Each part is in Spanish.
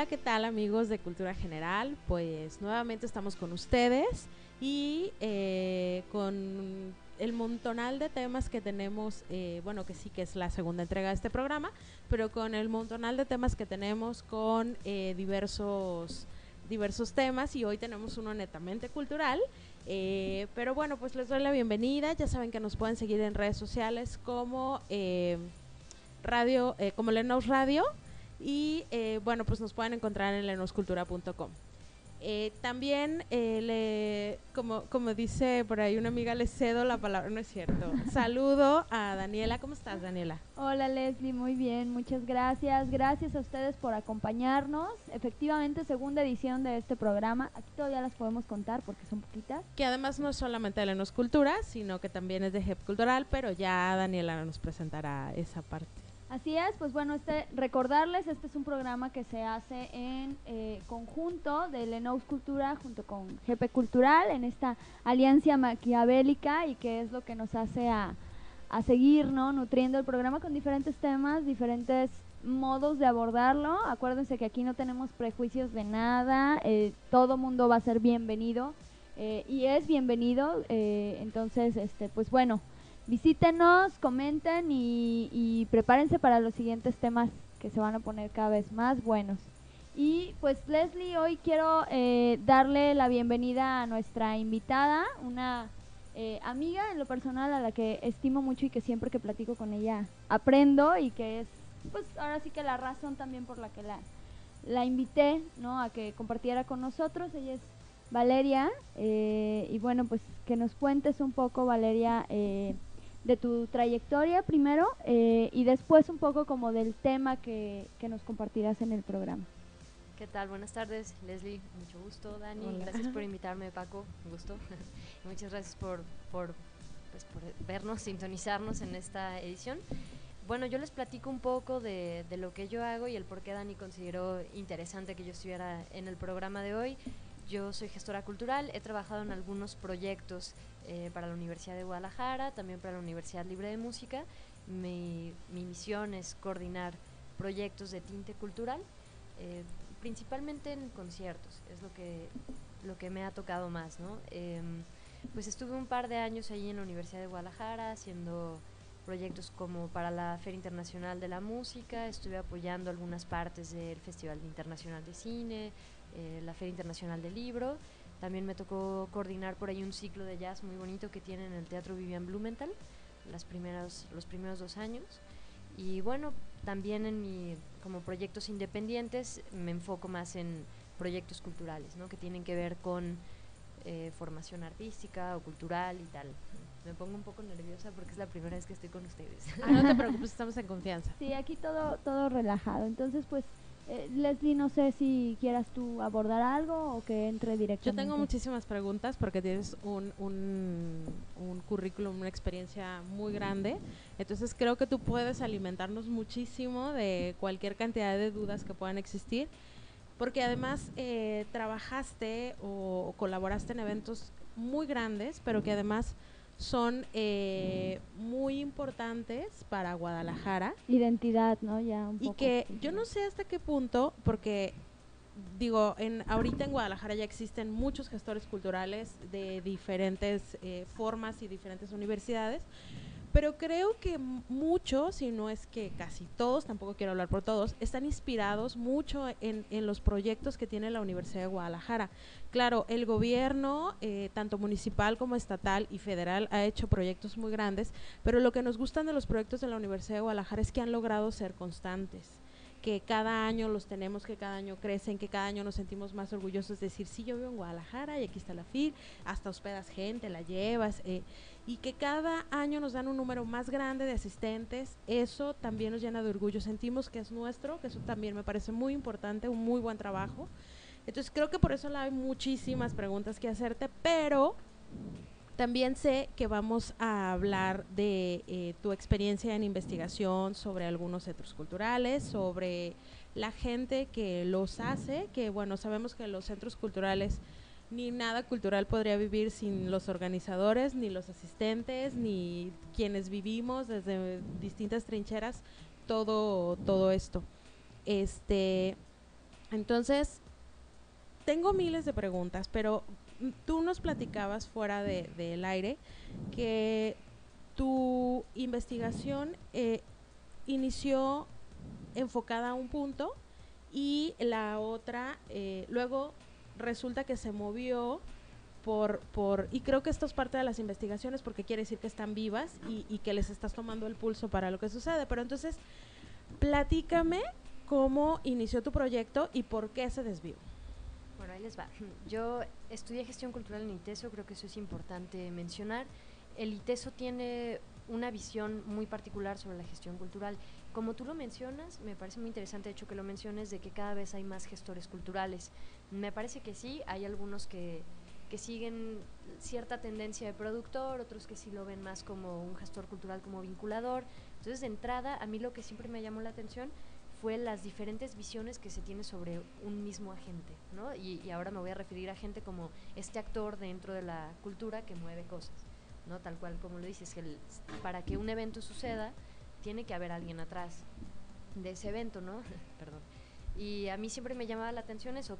Hola, ¿qué tal amigos de Cultura General? Pues nuevamente estamos con ustedes y con el montonal de temas que tenemos, bueno, que sí que es la segunda entrega de este programa, pero con el montonal de temas que tenemos con diversos temas, y hoy tenemos uno netamente cultural. Pero bueno, pues les doy la bienvenida. Ya saben que nos pueden seguir en redes sociales como como LeNous Radio, y bueno, pues nos pueden encontrar en lenoscultura.com. También, como dice por ahí una amiga, les cedo la palabra, no es cierto. Saludo a Daniela. ¿Cómo estás, Daniela? Hola, Leslie, muy bien, muchas gracias. Gracias a ustedes por acompañarnos. Efectivamente, segunda edición de este programa. Aquí todavía las podemos contar porque son poquitas. Que además no es solamente de LeNous Cultura, sino que también es de GP Cultural, pero ya Daniela nos presentará esa parte. Así es, pues bueno, recordarles, este es un programa que se hace en conjunto de LeNous Cultura junto con GP Cultural, en esta alianza maquiavélica, y que es lo que nos hace a seguir, ¿no?, nutriendo el programa con diferentes temas, diferentes modos de abordarlo. Acuérdense que aquí no tenemos prejuicios de nada, todo mundo va a ser bienvenido, y es bienvenido, entonces, pues bueno… Visítenos, comenten y prepárense para los siguientes temas que se van a poner cada vez más buenos. Y pues, Leslie, hoy quiero darle la bienvenida a nuestra invitada, una amiga en lo personal a la que estimo mucho y que siempre que platico con ella aprendo, y que es, pues ahora sí que la razón también por la que la invité, ¿no?, a que compartiera con nosotros. Ella es Valeria, y bueno, pues que nos cuentes un poco, Valeria, de tu trayectoria primero, y después un poco como del tema que nos compartirás en el programa. ¿Qué tal? Buenas tardes, Leslie, mucho gusto. Dani, hola. Gracias por invitarme, Paco, un gusto. Muchas gracias por vernos, sintonizarnos en esta edición. Bueno, yo les platico un poco de lo que yo hago y el por qué Dani consideró interesante que yo estuviera en el programa de hoy. Yo soy gestora cultural, he trabajado en algunos proyectos para la Universidad de Guadalajara, también para la Universidad Libre de Música. Mi misión es coordinar proyectos de tinte cultural, principalmente en conciertos, es lo que me ha tocado más, ¿no? Pues estuve un par de años allí en la Universidad de Guadalajara haciendo proyectos como para la Feria Internacional de la Música, estuve apoyando algunas partes del Festival Internacional de Cine, la Feria Internacional del Libro. También me tocó coordinar por ahí un ciclo de jazz muy bonito que tienen en el Teatro Vivian Blumenthal los primeros 2 años. Y bueno, también como proyectos independientes me enfoco más en proyectos culturales, ¿no?, que tienen que ver con formación artística o cultural y tal. Me pongo un poco nerviosa porque es la primera vez que estoy con ustedes. Ah, no te preocupes, estamos en confianza. Sí, aquí todo relajado. Entonces, pues Leslie, no sé si quieras tú abordar algo o que entre directamente. Yo tengo muchísimas preguntas porque tienes un currículum, una experiencia muy grande, entonces creo que tú puedes alimentarnos muchísimo de cualquier cantidad de dudas que puedan existir, porque además trabajaste o colaboraste en eventos muy grandes, pero que además son muy importantes para Guadalajara. Identidad, ¿no? Ya un poco. Y que yo no sé hasta qué punto, porque digo, ahorita en Guadalajara ya existen muchos gestores culturales de diferentes formas y diferentes universidades, pero creo que muchos, si no es que casi todos, tampoco quiero hablar por todos, están inspirados mucho en los proyectos que tiene la Universidad de Guadalajara. Claro, el gobierno, tanto municipal como estatal y federal, ha hecho proyectos muy grandes, pero lo que nos gustan de los proyectos de la Universidad de Guadalajara es que han logrado ser constantes, que cada año los tenemos, que cada año crecen, que cada año nos sentimos más orgullosos, es decir, sí, yo vivo en Guadalajara y aquí está la FIL, hasta hospedas gente, la llevas, y que cada año nos dan un número más grande de asistentes. Eso también nos llena de orgullo, sentimos que es nuestro, que eso también me parece muy importante, un muy buen trabajo. Entonces creo que por eso hay muchísimas preguntas que hacerte, pero también sé que vamos a hablar de tu experiencia en investigación sobre algunos centros culturales, sobre la gente que los hace, que bueno, sabemos que los centros culturales, ni nada cultural podría vivir sin los organizadores, ni los asistentes, ni quienes vivimos desde distintas trincheras, todo esto. Entonces, tengo miles de preguntas, pero tú nos platicabas fuera del aire que tu investigación inició enfocada a un punto y la otra luego resulta que se movió y creo que esto es parte de las investigaciones porque quiere decir que están vivas y que les estás tomando el pulso para lo que sucede. Pero entonces, platícame cómo inició tu proyecto y por qué se desvió. Bueno, ahí les va. Yo estudié gestión cultural en ITESO, creo que eso es importante mencionar. El ITESO tiene una visión muy particular sobre la gestión cultural. Como tú lo mencionas, me parece muy interesante, de hecho, que lo menciones, de que cada vez hay más gestores culturales. Me parece que sí, hay algunos que siguen cierta tendencia de productor, otros que sí lo ven más como un gestor cultural, como vinculador. Entonces, de entrada, a mí lo que siempre me llamó la atención fue las diferentes visiones que se tiene sobre un mismo agente, ¿no? Y ahora me voy a referir a gente como este actor dentro de la cultura que mueve cosas, ¿no? Tal cual como lo dices, para que un evento suceda, tiene que haber alguien atrás de ese evento, ¿no? Perdón. Y a mí siempre me llamaba la atención eso,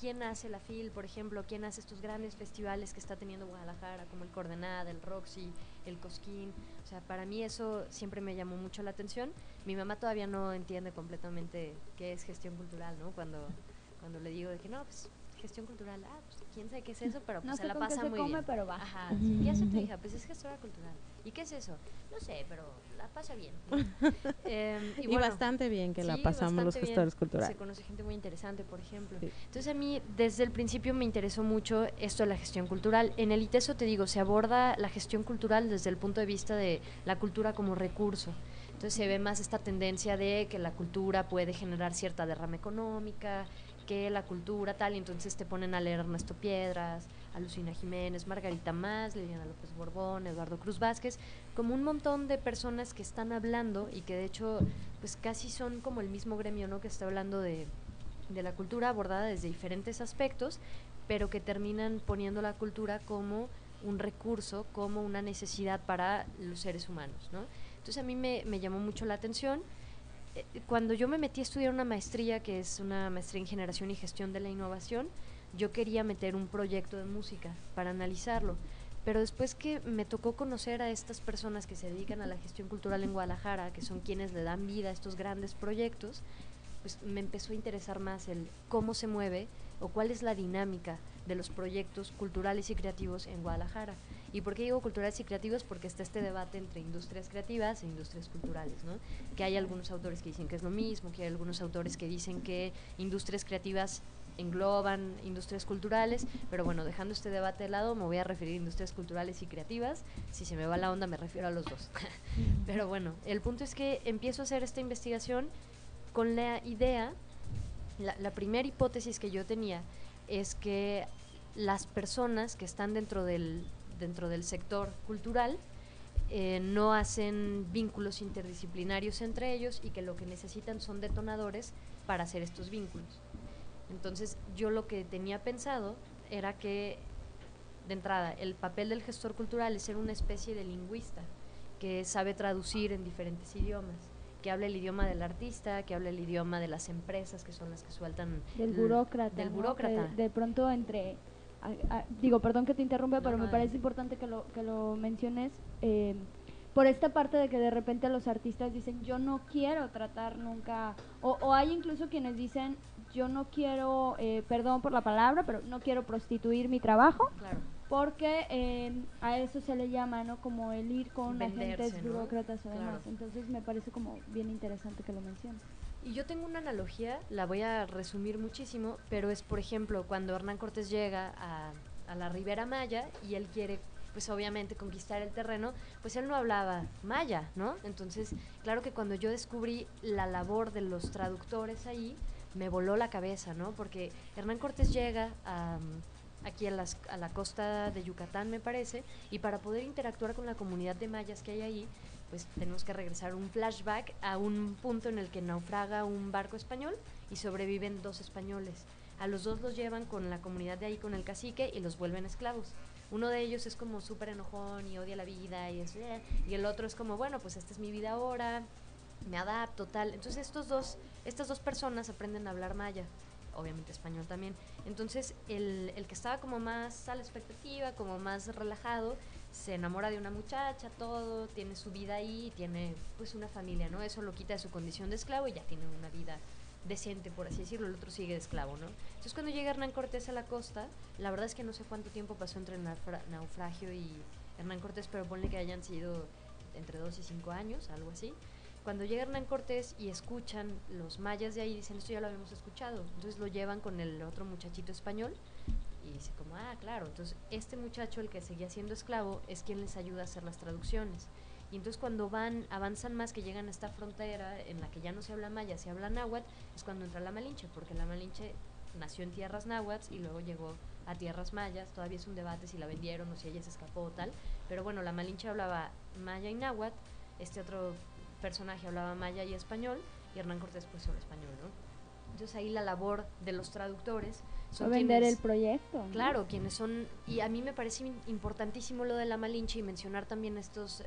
¿quién hace la FIL, por ejemplo? ¿Quién hace estos grandes festivales que está teniendo Guadalajara, como el Coordenada, el Roxy, el Cosquín? O sea, para mí eso siempre me llamó mucho la atención. Mi mamá todavía no entiende completamente qué es gestión cultural, ¿no? Cuando le digo de que no, pues gestión cultural, pues quién sabe qué es eso, pero pues no se la pasa muy bien. Pero va. Ajá, ¿sí? ¿Qué hace tu hija? Pues es gestora cultural. ¿Y qué es eso? No sé, pero la pasa bien. Y bueno, bastante bien que sí, la pasamos los gestores culturales. Se conoce gente muy interesante, por ejemplo. Sí. Entonces a mí desde el principio me interesó mucho esto de la gestión cultural. En el ITESO, te digo, se aborda la gestión cultural desde el punto de vista de la cultura como recurso. Entonces se ve más esta tendencia de que la cultura puede generar cierta derrama económica, que la cultura tal, y entonces te ponen a leer Ernesto Piedras, a Lucina Jiménez, Margarita Más, Liliana López Borbón, Eduardo Cruz Vázquez, como un montón de personas que están hablando y que de hecho pues casi son como el mismo gremio, ¿no? Que está hablando de la cultura abordada desde diferentes aspectos, pero que terminan poniendo la cultura como un recurso, como una necesidad para los seres humanos, ¿no? Entonces a mí me llamó mucho la atención. Cuando yo me metí a estudiar una maestría, que es una maestría en Generación y Gestión de la Innovación, yo quería meter un proyecto de música para analizarlo, pero después que me tocó conocer a estas personas que se dedican a la gestión cultural en Guadalajara, que son quienes le dan vida a estos grandes proyectos, pues me empezó a interesar más el cómo se mueve o cuál es la dinámica de los proyectos culturales y creativos en Guadalajara. ¿Y por qué digo culturales y creativos? Porque está este debate entre industrias creativas e industrias culturales, ¿no? Que hay algunos autores que dicen que es lo mismo, que hay algunos autores que dicen que industrias creativas engloban industrias culturales, pero bueno, dejando este debate de lado, me voy a referir a industrias culturales y creativas. Si se me va la onda, me refiero a los dos. Pero bueno, el punto es que empiezo a hacer esta investigación con la idea, la primera hipótesis que yo tenía es que las personas que están dentro del sector cultural no hacen vínculos interdisciplinarios entre ellos y que lo que necesitan son detonadores para hacer estos vínculos. Entonces yo lo que tenía pensado era que, de entrada, el papel del gestor cultural es ser una especie de lingüista que sabe traducir en diferentes idiomas, que habla el idioma del artista, que habla el idioma de las empresas, que son las que sueltan… Del burócrata. Del burócrata. De pronto entre… digo, perdón que te interrumpa, no, pero me parece importante que lo menciones por esta parte de que de repente los artistas dicen yo no quiero tratar nunca, o hay incluso quienes dicen yo no quiero, perdón por la palabra, pero no quiero prostituir mi trabajo, claro, porque a eso se le llama, ¿no? Como el ir con venderse, agentes, ¿no? Burócratas o claro, demás. Entonces me parece como bien interesante que lo menciones. Y yo tengo una analogía, la voy a resumir muchísimo, pero es, por ejemplo, cuando Hernán Cortés llega a la Ribera Maya y él quiere, pues obviamente, conquistar el terreno, pues él no hablaba maya, ¿no? Entonces, claro que cuando yo descubrí la labor de los traductores ahí, me voló la cabeza, ¿no? Porque Hernán Cortés llega aquí a la costa de Yucatán, me parece, y para poder interactuar con la comunidad de mayas que hay ahí, pues tenemos que regresar un flashback a un punto en el que naufraga un barco español y sobreviven dos españoles. A los dos los llevan con la comunidad de ahí, con el cacique, y los vuelven esclavos. Uno de ellos es como súper enojón y odia la vida y es... Y el otro es como, bueno, pues esta es mi vida ahora, me adapto, tal. Entonces estas dos personas aprenden a hablar maya. obviamente español también. Entonces el que estaba como más a la expectativa, como más relajado, se enamora de una muchacha, todo, tiene su vida ahí, tiene pues una familia, ¿no? Eso lo quita de su condición de esclavo y ya tiene una vida decente, por así decirlo. El otro sigue de esclavo, ¿no? Entonces cuando llega Hernán Cortés a la costa, la verdad es que no sé cuánto tiempo pasó entre el naufragio y Hernán Cortés, pero ponle que hayan sido entre 2 y 5 años, algo así. Cuando llega Hernán Cortés y escuchan los mayas de ahí, dicen, esto ya lo habíamos escuchado. Entonces lo llevan con el otro muchachito español y dice como, ah, claro. Entonces este muchacho, el que seguía siendo esclavo, es quien les ayuda a hacer las traducciones. Y entonces cuando van, avanzan más, que llegan a esta frontera en la que ya no se habla maya, se habla náhuatl, es cuando entra la Malinche, porque la Malinche nació en tierras náhuatl y luego llegó a tierras mayas. Todavía es un debate si la vendieron o si ella se escapó o tal, pero bueno, la Malinche hablaba maya y náhuatl, este otro personaje hablaba maya y español, y Hernán Cortés pues solo español, ¿no? Entonces ahí la labor de los traductores son vender quienes, el proyecto, ¿no? Claro, quienes son, y a mí me parece importantísimo lo de la Malinche y mencionar también estos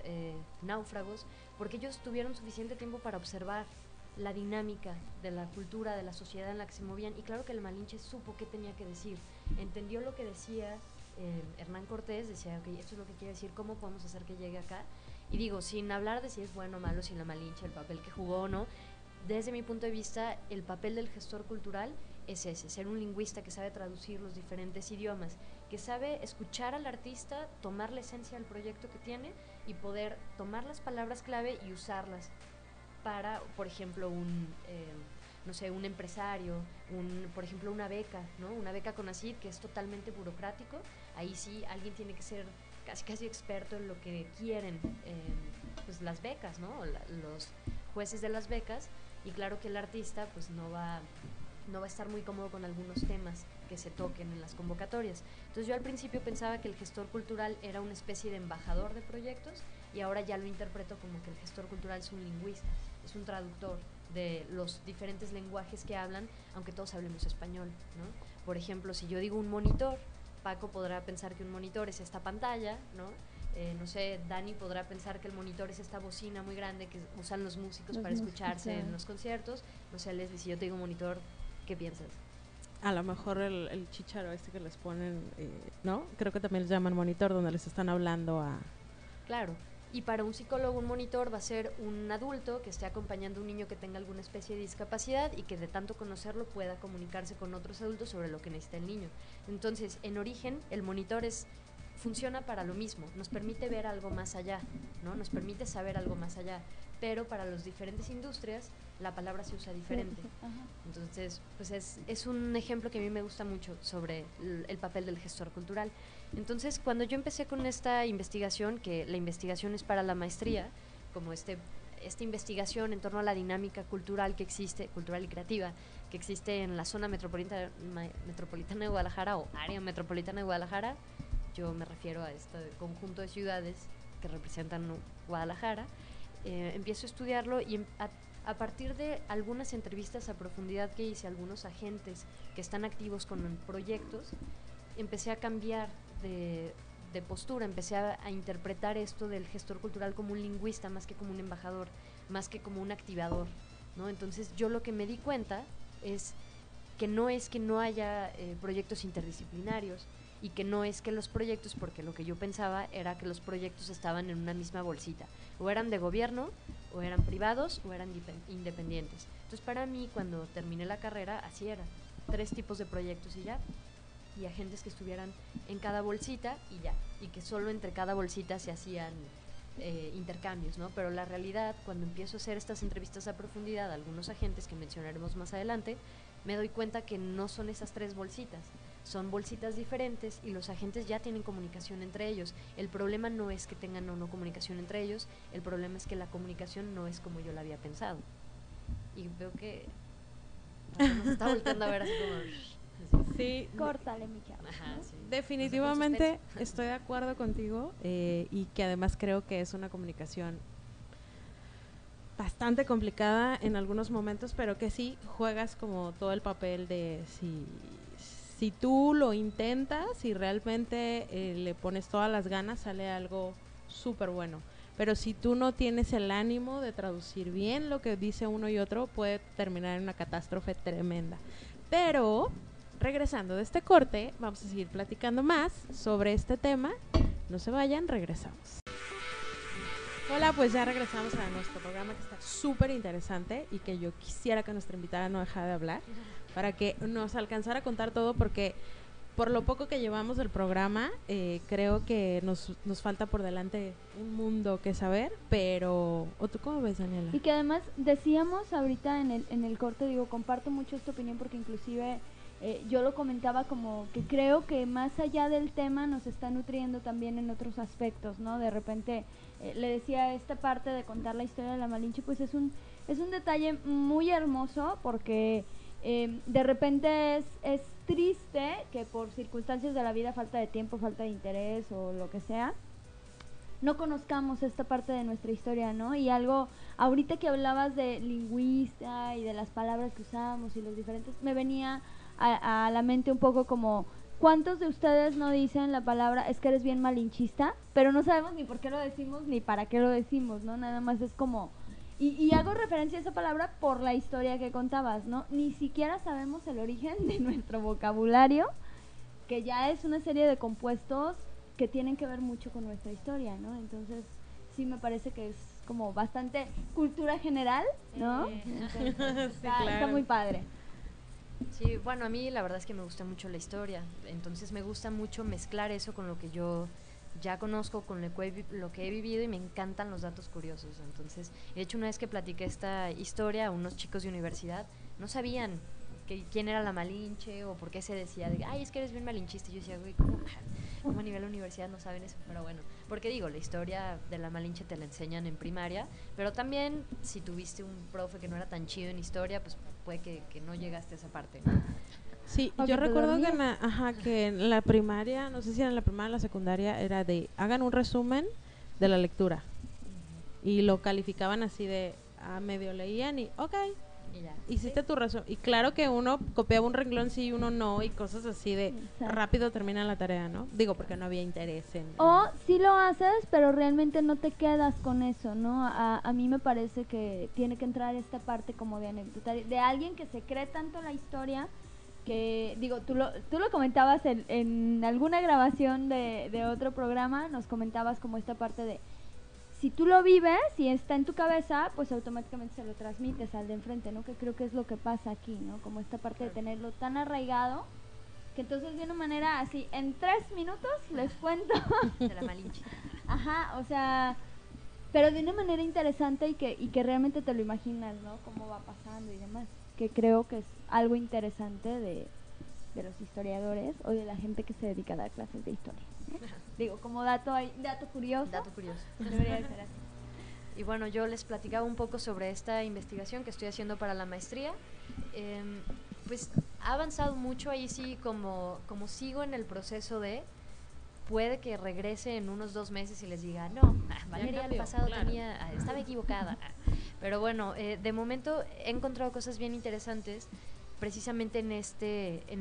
náufragos, porque ellos tuvieron suficiente tiempo para observar la dinámica de la cultura, de la sociedad en la que se movían, y claro que el Malinche supo qué tenía que decir, entendió lo que decía Hernán Cortés, decía, ok, esto es lo que quiere decir, ¿cómo podemos hacer que llegue acá? Y digo, sin hablar de si es bueno o malo, si la Malinche, el papel que jugó o no, desde mi punto de vista, el papel del gestor cultural es ese, ser un lingüista que sabe traducir los diferentes idiomas, que sabe escuchar al artista, tomar la esencia del proyecto que tiene y poder tomar las palabras clave y usarlas para, por ejemplo, un empresario, por ejemplo, una beca, ¿no? Una beca CONACYT, que es totalmente burocrático, ahí sí alguien tiene que ser casi experto en lo que quieren pues las becas, ¿no? Los jueces de las becas, y claro que el artista pues no va a estar muy cómodo con algunos temas que se toquen en las convocatorias. Entonces yo al principio pensaba que el gestor cultural era una especie de embajador de proyectos, y ahora ya lo interpreto como que el gestor cultural es un lingüista, es un traductor de los diferentes lenguajes que hablan, aunque todos hablemos español, ¿no? Por ejemplo, si yo digo un monitor, Paco podrá pensar que un monitor es esta pantalla, ¿no? No sé, Dani podrá pensar que el monitor es esta bocina muy grande que usan los músicos para escucharse en los conciertos. No sé, Leslie, si yo te digo monitor, ¿qué piensas? A lo mejor el chícharo este que les ponen, ¿no? Creo que también les llaman monitor, donde les están hablando a... Claro, y para un psicólogo un monitor va a ser un adulto que esté acompañando a un niño que tenga alguna especie de discapacidad y que de tanto conocerlo pueda comunicarse con otros adultos sobre lo que necesita el niño. Entonces, en origen, el monitor funciona para lo mismo, nos permite ver algo más allá, ¿no? Nos permite saber algo más allá, pero para las diferentes industrias la palabra se usa diferente. Entonces, pues es un ejemplo que a mí me gusta mucho sobre el papel del gestor cultural. Entonces, cuando yo empecé con esta investigación, que la investigación es para la maestría, como esta investigación en torno a la dinámica cultural que existe, cultural y creativa, que existe en la zona metropolitana de Guadalajara, o área metropolitana de Guadalajara, yo me refiero a este conjunto de ciudades que representan Guadalajara, empiezo a estudiarlo, y a partir de algunas entrevistas a profundidad que hice, algunos agentes que están activos con proyectos, empecé a cambiar de postura, empecé a interpretar esto del gestor cultural como un lingüista, más que como un embajador, más que como un activador, ¿no? Entonces yo lo que me di cuenta es que no haya proyectos interdisciplinarios, y que no es que los proyectos, porque lo que yo pensaba era que los proyectos estaban en una misma bolsita, o eran de gobierno, o eran privados, o eran independientes. Entonces para mí, cuando terminé la carrera, así era, 3 tipos de proyectos y ya, y agentes que estuvieran en cada bolsita y ya, y que solo entre cada bolsita se hacían intercambios, ¿no? Pero la realidad, cuando empiezo a hacer estas entrevistas a profundidad a algunos agentes que mencionaremos más adelante, me doy cuenta que no son esas 3 bolsitas, son bolsitas diferentes, y los agentes ya tienen comunicación entre ellos. El problema no es que tengan o no comunicación entre ellos, el problema es que la comunicación no es como yo la había pensado. Y veo que nos está volteando a ver así como... Sí, córtale, mi chavo. Ajá, sí. Definitivamente estoy de acuerdo contigo, y que además creo que es una comunicación bastante complicada en algunos momentos, pero que sí juegas como todo el papel de si tú lo intentas y realmente le pones todas las ganas, sale algo súper bueno. Pero si tú no tienes el ánimo de traducir bien lo que dice uno y otro, puede terminar en una catástrofe tremenda. Pero, regresando de este corte, vamos a seguir platicando más sobre este tema. No se vayan, regresamos. Hola, pues ya regresamos a nuestro programa que está súper interesante y que yo quisiera que nuestra invitada no dejara de hablar para que nos alcanzara a contar todo, porque por lo poco que llevamos del programa, creo que nos falta por delante un mundo que saber, pero... ¿O tú cómo ves, Daniela? Y que además decíamos ahorita en el corte, digo, comparto mucho esta opinión porque inclusive yo lo comentaba como que creo que más allá del tema nos está nutriendo también en otros aspectos, ¿no? De repente, le decía, esta parte de contar la historia de la Malinche, pues es un detalle muy hermoso porque... de repente es triste que por circunstancias de la vida, falta de tiempo, falta de interés o lo que sea, no conozcamos esta parte de nuestra historia, ¿no? Y algo, ahorita que hablabas de lingüista y de las palabras que usamos y los diferentes, me venía a la mente un poco como, ¿cuántos de ustedes no dicen la palabra, es que eres bien malinchista? Pero no sabemos ni por qué lo decimos ni para qué lo decimos, ¿no? Nada más es como... Y hago referencia a esa palabra por la historia que contabas, ¿no? Ni siquiera sabemos el origen de nuestro vocabulario, que ya es una serie de compuestos que tienen que ver mucho con nuestra historia, ¿no? Entonces, sí me parece que es como bastante cultura general, ¿no? Entonces, sí, claro. Está muy padre. Sí, bueno, a mí la verdad es que me gusta mucho la historia, entonces me gusta mucho mezclar eso con lo que yo... ya conozco, con lo que he vivido, y me encantan los datos curiosos. Entonces, de hecho, una vez que platiqué esta historia a unos chicos de universidad, no sabían quién era la Malinche o por qué se decía, ay, es que eres bien malinchista. Y yo decía, güey, ¿cómo a nivel de universidad no saben eso? Pero bueno, porque digo, la historia de la Malinche te la enseñan en primaria, pero también si tuviste un profe que no era tan chido en historia, pues puede que no llegaste a esa parte, ¿no? Sí, yo recuerdo que en la primaria, no sé si era en la primaria o la secundaria, era de hagan un resumen de la lectura. Uh-huh. Y lo calificaban así de medio leían y ok, y ya. Hiciste tu resumen. Y claro que uno copiaba un renglón sí y uno no, y cosas así de rápido termina la tarea, ¿no? Digo, porque no había interés en... O sí lo haces, pero realmente no te quedas con eso, ¿no? A mí me parece que tiene que entrar esta parte como de anécdota, de alguien que se cree tanto la historia... que digo, tú lo comentabas en alguna grabación de otro programa, nos comentabas como esta parte de, si tú lo vives y está en tu cabeza, pues automáticamente se lo transmites al de enfrente, ¿no? Que creo que es lo que pasa aquí, ¿no? Como esta parte de tenerlo tan arraigado, que entonces de una manera así, en 3 minutos les cuento. De la Malinche. Ajá, o sea, pero de una manera interesante y que realmente te lo imaginas, ¿no? Cómo va pasando y demás. Que creo que es algo interesante de los historiadores o de la gente que se dedica a dar clases de historia, ¿no? Digo, como dato curioso. Dato curioso. Debería de ser así. Y bueno, yo les platicaba un poco sobre esta investigación que estoy haciendo para la maestría. Pues ha avanzado mucho, ahí sí, como sigo en el proceso de... puede que regrese en unos 2 meses y les diga, no, Valeria el pasado estaba equivocada. Pero bueno, de momento he encontrado cosas bien interesantes precisamente en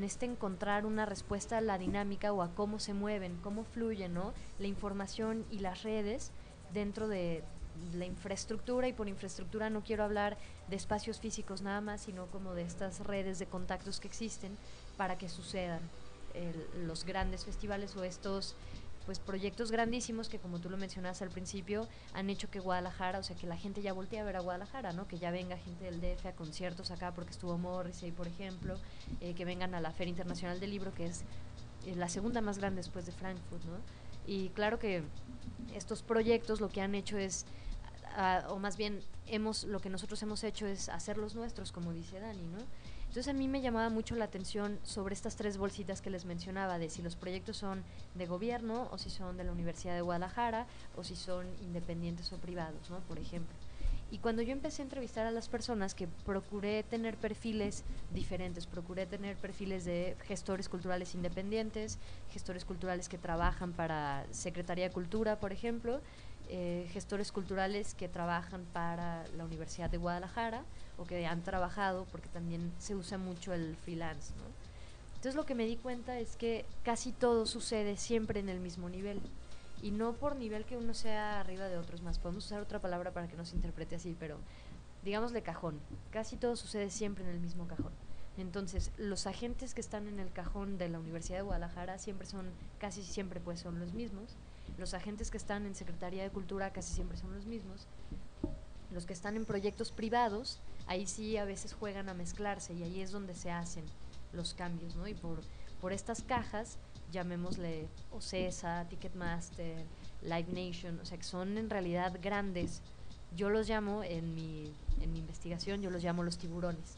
este encontrar una respuesta a la dinámica o a cómo se mueven, cómo fluyen, ¿no? La información y las redes dentro de la infraestructura, y por infraestructura no quiero hablar de espacios físicos nada más, sino como de estas redes de contactos que existen para que sucedan los grandes festivales o estos pues proyectos grandísimos que, como tú lo mencionabas al principio, han hecho que Guadalajara, o sea, que la gente ya voltee a ver a Guadalajara, ¿no? Que ya venga gente del DF a conciertos acá porque estuvo Morrissey, por ejemplo, que vengan a la Feria Internacional del Libro, que es la segunda más grande después de Frankfurt, ¿no? Y claro que estos proyectos lo que han hecho es, o más bien lo que nosotros hemos hecho es hacerlos nuestros, como dice Dani, ¿no? Entonces a mí me llamaba mucho la atención sobre estas 3 bolsitas que les mencionaba, de si los proyectos son de gobierno o si son de la Universidad de Guadalajara o si son independientes o privados, ¿no? Por ejemplo. Y cuando yo empecé a entrevistar a las personas, que procuré tener perfiles diferentes, procuré tener perfiles de gestores culturales independientes, gestores culturales que trabajan para Secretaría de Cultura, por ejemplo, gestores culturales que trabajan para la Universidad de Guadalajara o que han trabajado, porque también se usa mucho el freelance, ¿no? Entonces lo que me di cuenta es que casi todo sucede siempre en el mismo nivel, y no por nivel que uno sea arriba de otros más, podemos usar otra palabra para que no se interprete así, pero digamos de cajón, casi todo sucede siempre en el mismo cajón. Entonces, los agentes que están en el cajón de la Universidad de Guadalajara siempre son, casi siempre pues son los mismos. Los agentes que están en Secretaría de Cultura casi siempre son los mismos. Los que están en proyectos privados, ahí sí a veces juegan a mezclarse, y ahí es donde se hacen los cambios, ¿no? Y por estas cajas, llamémosle Ocesa, Ticketmaster, Live Nation, o sea, que son en realidad grandes. Yo los llamo, en mi investigación, yo los llamo los tiburones,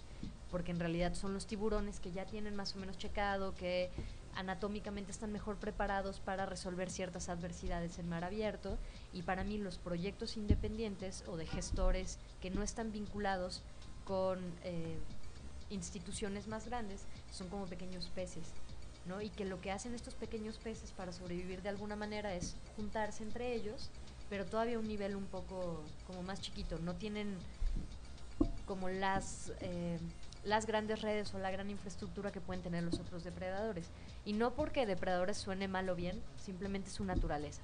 porque en realidad son los tiburones que ya tienen más o menos checado, que anatómicamente están mejor preparados para resolver ciertas adversidades en mar abierto. Y para mí los proyectos independientes o de gestores que no están vinculados con instituciones más grandes son como pequeños peces, ¿no? Y que lo que hacen estos pequeños peces para sobrevivir de alguna manera es juntarse entre ellos, pero todavía a un nivel un poco como más chiquito. No tienen como las grandes redes o la gran infraestructura que pueden tener los otros depredadores. Y no porque depredadores suene mal o bien, simplemente es su naturaleza,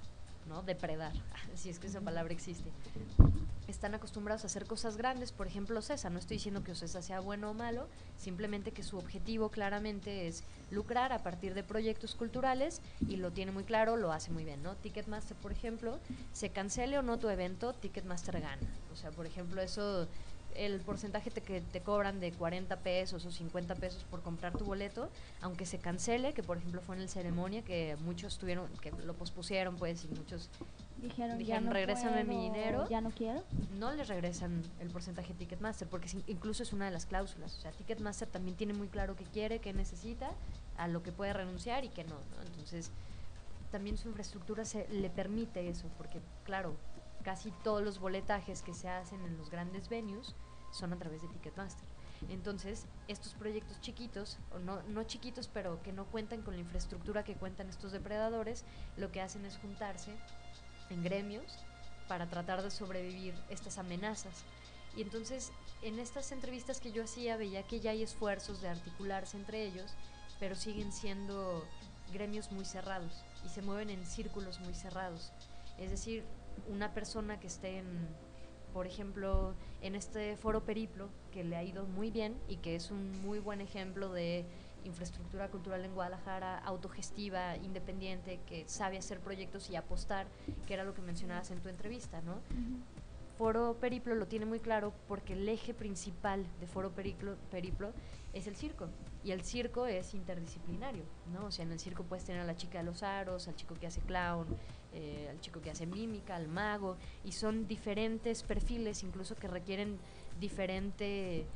¿no? Depredar, si es que esa palabra existe. Están acostumbrados a hacer cosas grandes, por ejemplo Ocesa. No estoy diciendo que Ocesa sea bueno o malo, simplemente que su objetivo claramente es lucrar a partir de proyectos culturales, y lo tiene muy claro, lo hace muy bien, ¿no? Ticketmaster, por ejemplo, se cancele o no tu evento, Ticketmaster gana. O sea, por ejemplo, eso, el porcentaje que te cobran de 40 pesos o 50 pesos por comprar tu boleto, aunque se cancele, que por ejemplo fue en el ceremonia, que muchos tuvieron, que lo pospusieron pues, y muchos dijeron, no, regrésame mi dinero, ya no quiero. No les regresan el porcentaje Ticketmaster, porque incluso es una de las cláusulas. O sea, Ticketmaster también tiene muy claro qué quiere, qué necesita, a lo que puede renunciar y qué no, ¿no? Entonces, también su infraestructura se le permite eso, porque claro, casi todos los boletajes que se hacen en los grandes venues son a través de Ticketmaster. Entonces, estos proyectos chiquitos, o no chiquitos, pero que no cuentan con la infraestructura que cuentan estos depredadores, lo que hacen es juntarse en gremios para tratar de sobrevivir estas amenazas. Y entonces, en estas entrevistas que yo hacía, veía que ya hay esfuerzos de articularse entre ellos, pero siguen siendo gremios muy cerrados y se mueven en círculos muy cerrados. Es decir, una persona que esté en, por ejemplo, en este Foro Periplo, que le ha ido muy bien y que es un muy buen ejemplo de infraestructura cultural en Guadalajara, autogestiva, independiente, que sabe hacer proyectos y apostar, que era lo que mencionabas en tu entrevista, ¿no? Uh-huh. Foro Periplo lo tiene muy claro, porque el eje principal de Foro Periplo es el circo, y el circo es interdisciplinario, ¿no? O sea, en el circo puedes tener a la chica de los aros, al chico que hace clown, al chico que hace mímica, al mago, y son diferentes perfiles, incluso que requieren diferente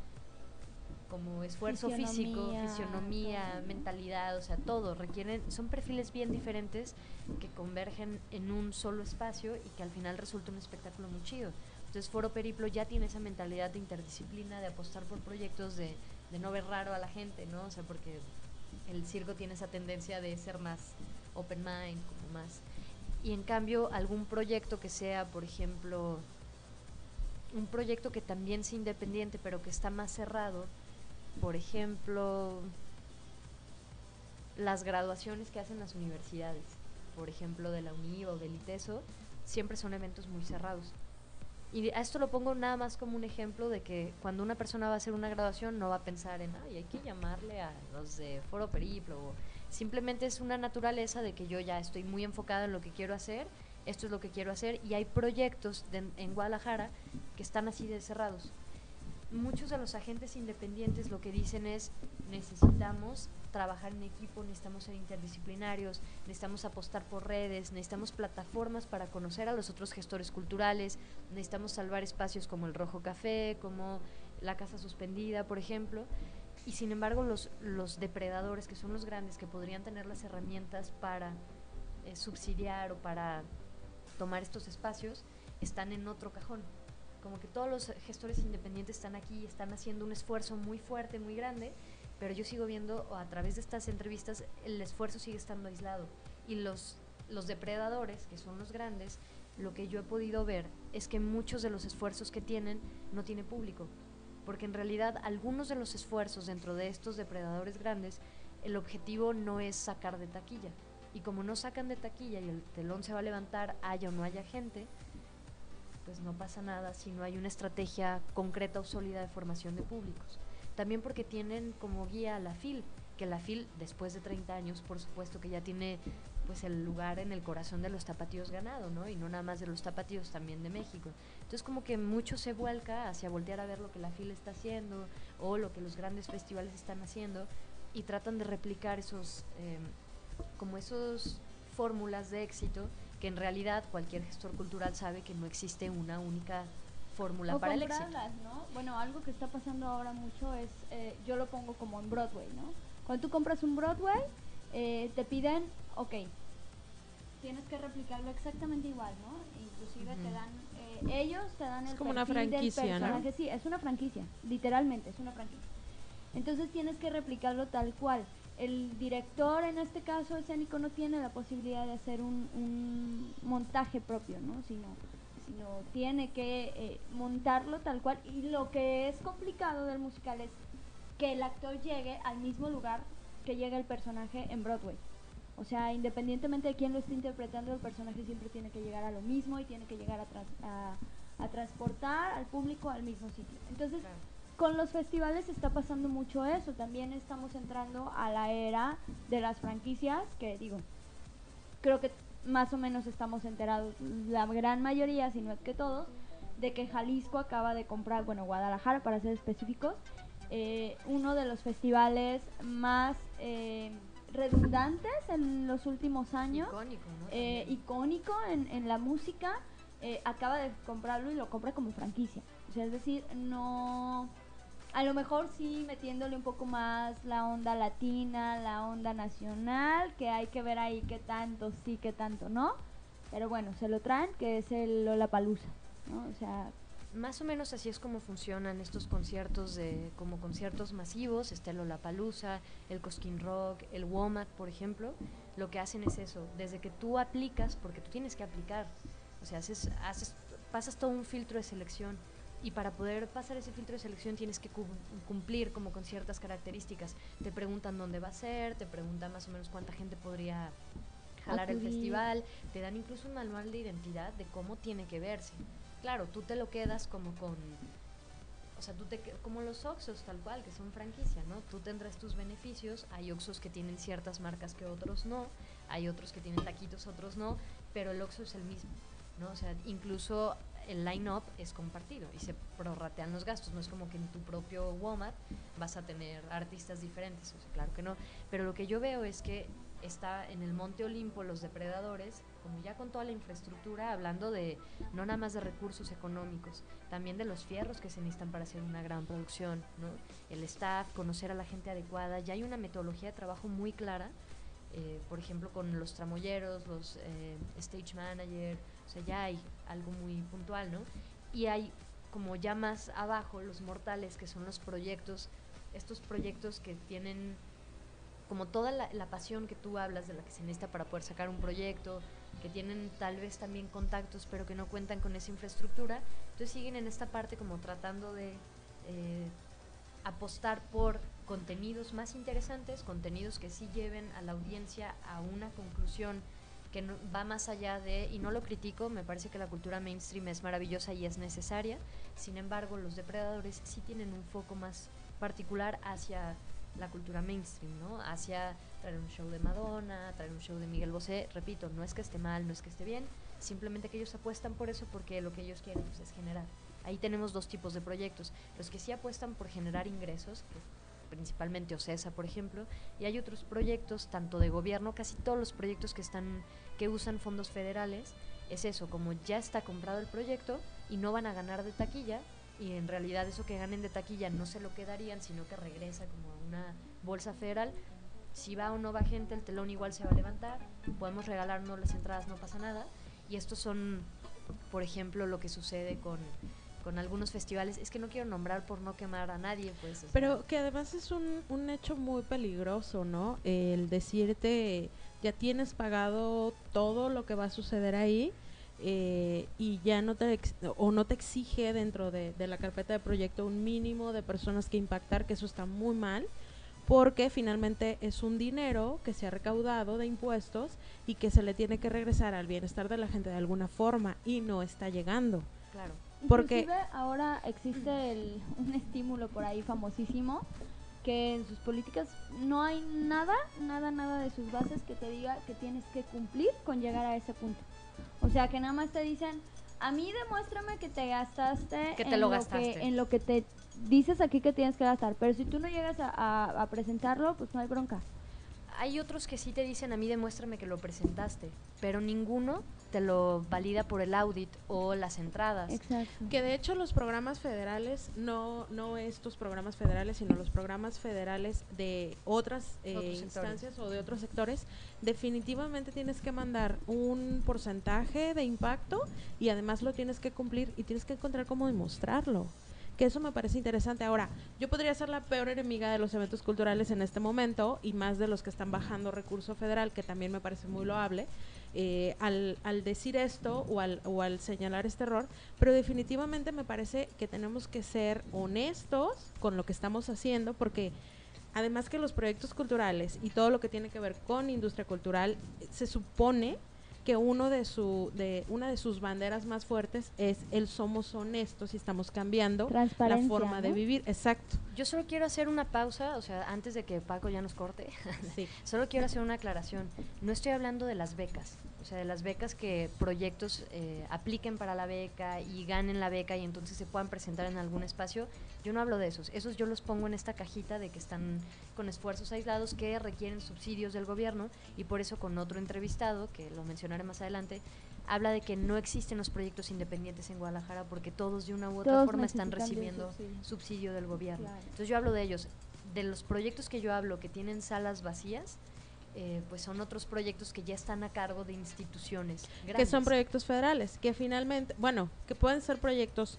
como esfuerzo físico, fisionomía, mentalidad, o sea, todo requieren, son perfiles bien diferentes que convergen en un solo espacio y que al final resulta un espectáculo muy chido. Entonces Foro Periplo ya tiene esa mentalidad de interdisciplina, de apostar por proyectos, de no ver raro a la gente, ¿no? O sea, porque el circo tiene esa tendencia de ser más open mind, como más. Y en cambio, algún proyecto que sea, por ejemplo, un proyecto que también sea independiente, pero que está más cerrado, por ejemplo, las graduaciones que hacen las universidades, por ejemplo, de la UNI o del ITESO, siempre son eventos muy cerrados. Y a esto lo pongo nada más como un ejemplo de que cuando una persona va a hacer una graduación no va a pensar en, ay, hay que llamarle a los de Foro Periplo, o simplemente es una naturaleza de que yo ya estoy muy enfocado en lo que quiero hacer, esto es lo que quiero hacer, y hay proyectos en Guadalajara que están así de cerrados. Muchos de los agentes independientes lo que dicen es, necesitamos trabajar en equipo, necesitamos ser interdisciplinarios, necesitamos apostar por redes, necesitamos plataformas para conocer a los otros gestores culturales, necesitamos salvar espacios como el Rojo Café, como la Casa Suspendida, por ejemplo. Y sin embargo, los depredadores, que son los grandes, que podrían tener las herramientas para subsidiar o para tomar estos espacios, están en otro cajón. Como que todos los gestores independientes están aquí, están haciendo un esfuerzo muy fuerte, muy grande, pero yo sigo viendo, o a través de estas entrevistas, el esfuerzo sigue estando aislado. Y los depredadores, que son los grandes, lo que yo he podido ver es que muchos de los esfuerzos que tienen no tiene público, porque en realidad algunos de los esfuerzos dentro de estos depredadores grandes, el objetivo no es sacar de taquilla. Y como no sacan de taquilla y el telón se va a levantar, haya o no haya gente, pues no pasa nada si no hay una estrategia concreta o sólida de formación de públicos. también porque tienen como guía a la FIL, que la FIL, después de 30 años, por supuesto que ya tiene pues el lugar en el corazón de los tapatíos ganado, ¿no? Y no nada más de los tapatíos, también de México. Entonces como que mucho se vuelca hacia voltear a ver lo que la FIL está haciendo o lo que los grandes festivales están haciendo, y tratan de replicar esos como esos fórmulas de éxito, que en realidad cualquier gestor cultural sabe que no existe una única fórmula para el éxito. ¿No? Bueno, algo que está pasando ahora mucho es, yo lo pongo como en Broadway, ¿no? Cuando tú compras un Broadway, te piden, ok, tienes que replicarlo exactamente igual, ¿no? Inclusive te dan, ellos te dan el perfil del personaje. Es como una franquicia, ¿no? Sí, es una franquicia, literalmente, es una franquicia. Entonces tienes que replicarlo tal cual. El director, en este caso escénico, no tiene la posibilidad de hacer un montaje propio, ¿no? Sino tiene que montarlo tal cual. Y lo que es complicado del musical es que el actor llegue al mismo lugar que llega el personaje en Broadway. O sea, independientemente de quién lo esté interpretando, el personaje siempre tiene que llegar a lo mismo y tiene que llegar a transportar al público al mismo sitio. Entonces, claro, con los festivales está pasando mucho eso. También estamos entrando a la era de las franquicias, que digo, creo que más o menos estamos enterados, la gran mayoría, si no es que todos, de que Jalisco acaba de comprar, bueno, Guadalajara para ser específicos, uno de los festivales más redundantes en los últimos años, icónico, ¿no? Icónico en la música, acaba de comprarlo y lo compra como franquicia. O sea, es decir, no, a lo mejor sí metiéndole un poco más la onda latina, la onda nacional, que hay que ver ahí qué tanto sí, qué tanto no, pero bueno, se lo traen, que es el Lollapalooza, ¿no? O sea, más o menos así es como funcionan estos conciertos, como conciertos masivos. Está el Lollapalooza, el Cosquín Rock, el WOMAC, por ejemplo. Lo que hacen es eso, desde que tú aplicas, porque tú tienes que aplicar, o sea, pasas todo un filtro de selección, y para poder pasar ese filtro de selección tienes que cumplir como con ciertas características. Te preguntan dónde va a ser, te preguntan más o menos cuánta gente podría jalar el festival, te dan incluso un manual de identidad de cómo tiene que verse. Claro, tú te lo quedas como con, o sea, como los Oxxos tal cual, que son franquicia, ¿no? Tú tendrás tus beneficios. Hay Oxxos que tienen ciertas marcas que otros no, hay otros que tienen taquitos, otros no, pero el Oxxo es el mismo, ¿no? O sea, incluso el line-up es compartido y se prorratean los gastos. No es como que en tu propio WOMAD vas a tener artistas diferentes, o sea, claro que no. Pero lo que yo veo es que está en el Monte Olimpo los depredadores, como ya con toda la infraestructura, hablando de no nada más de recursos económicos, también de los fierros que se necesitan para hacer una gran producción, ¿no? El staff, conocer a la gente adecuada. Ya hay una metodología de trabajo muy clara, por ejemplo, con los tramoyeros, los stage manager. O sea, ya hay algo muy puntual, ¿no? Y hay, como ya más abajo, los mortales, que son los proyectos, estos proyectos que tienen como toda la pasión que tú hablas, de la que se necesita para poder sacar un proyecto, que tienen tal vez también contactos, pero que no cuentan con esa infraestructura. Entonces siguen en esta parte como tratando de apostar por contenidos más interesantes, contenidos que sí lleven a la audiencia a una conclusión que no, va más allá de, y no lo critico, me parece que la cultura mainstream es maravillosa y es necesaria. Sin embargo, los depredadores sí tienen un foco más particular hacia la cultura mainstream, ¿no? Hacia traer un show de Madonna, traer un show de Miguel Bosé. Repito, no es que esté mal, no es que esté bien, simplemente que ellos apuestan por eso porque lo que ellos quieren, pues, es generar. Ahí tenemos dos tipos de proyectos: los que sí apuestan por generar ingresos, que principalmente Ocesa, por ejemplo, y hay otros proyectos, tanto de gobierno, casi todos los proyectos que usan fondos federales, es eso, como ya está comprado el proyecto y no van a ganar de taquilla, y en realidad eso que ganen de taquilla no se lo quedarían, sino que regresa como a una bolsa federal. Si va o no va gente, el telón igual se va a levantar, podemos regalarnos las entradas, no pasa nada. Y estos son, por ejemplo, lo que sucede con algunos festivales. Es que no quiero nombrar por no quemar a nadie, pues. O sea. Pero que además es un hecho muy peligroso, ¿no? El decirte, ya tienes pagado todo lo que va a suceder ahí, y ya no te exige dentro de la carpeta de proyecto un mínimo de personas que impactar, que eso está muy mal, porque finalmente es un dinero que se ha recaudado de impuestos y que se le tiene que regresar al bienestar de la gente de alguna forma, y no está llegando. Claro. Porque inclusive ahora existe un estímulo por ahí famosísimo, que en sus políticas no hay nada de sus bases que te diga que tienes que cumplir con llegar a ese punto. O sea, que nada más te dicen, a mí demuéstrame que te gastaste, en lo que te dices aquí que tienes que gastar, pero si tú no llegas a presentarlo, pues no hay bronca. Hay otros que sí te dicen, a mí demuéstrame que lo presentaste, pero ninguno te lo valida por el audit o las entradas. Exacto. Que de hecho los programas federales, no estos programas federales, sino los programas federales de otras instancias o de otros sectores, definitivamente tienes que mandar un porcentaje de impacto y además lo tienes que cumplir y tienes que encontrar cómo demostrarlo. Que eso me parece interesante. Ahora, yo podría ser la peor enemiga de los eventos culturales en este momento, y más de los que están bajando recurso federal, que también me parece muy loable, al decir esto o al señalar este error, pero definitivamente me parece que tenemos que ser honestos con lo que estamos haciendo, porque además que los proyectos culturales y todo lo que tiene que ver con industria cultural, se supone que una de sus banderas más fuertes es el somos honestos y estamos cambiando la forma, ¿no?, de vivir. Exacto. Yo solo quiero hacer una pausa, o sea, antes de que Paco ya nos corte, sí. Solo quiero hacer una aclaración. No estoy hablando de las becas, o sea, de las becas que proyectos apliquen para la beca y ganen la beca y entonces se puedan presentar en algún espacio. Yo no hablo de esos. Esos yo los pongo en esta cajita de que están con esfuerzos aislados que requieren subsidios del gobierno, y por eso con otro entrevistado, que lo mencionaré más adelante, habla de que no existen los proyectos independientes en Guadalajara porque todos de una u otra forma están recibiendo subsidio del gobierno. Claro. Entonces yo hablo de ellos. De los proyectos que yo hablo que tienen salas vacías, pues son otros proyectos que ya están a cargo de instituciones grandes. Que son proyectos federales, que finalmente, bueno, que pueden ser proyectos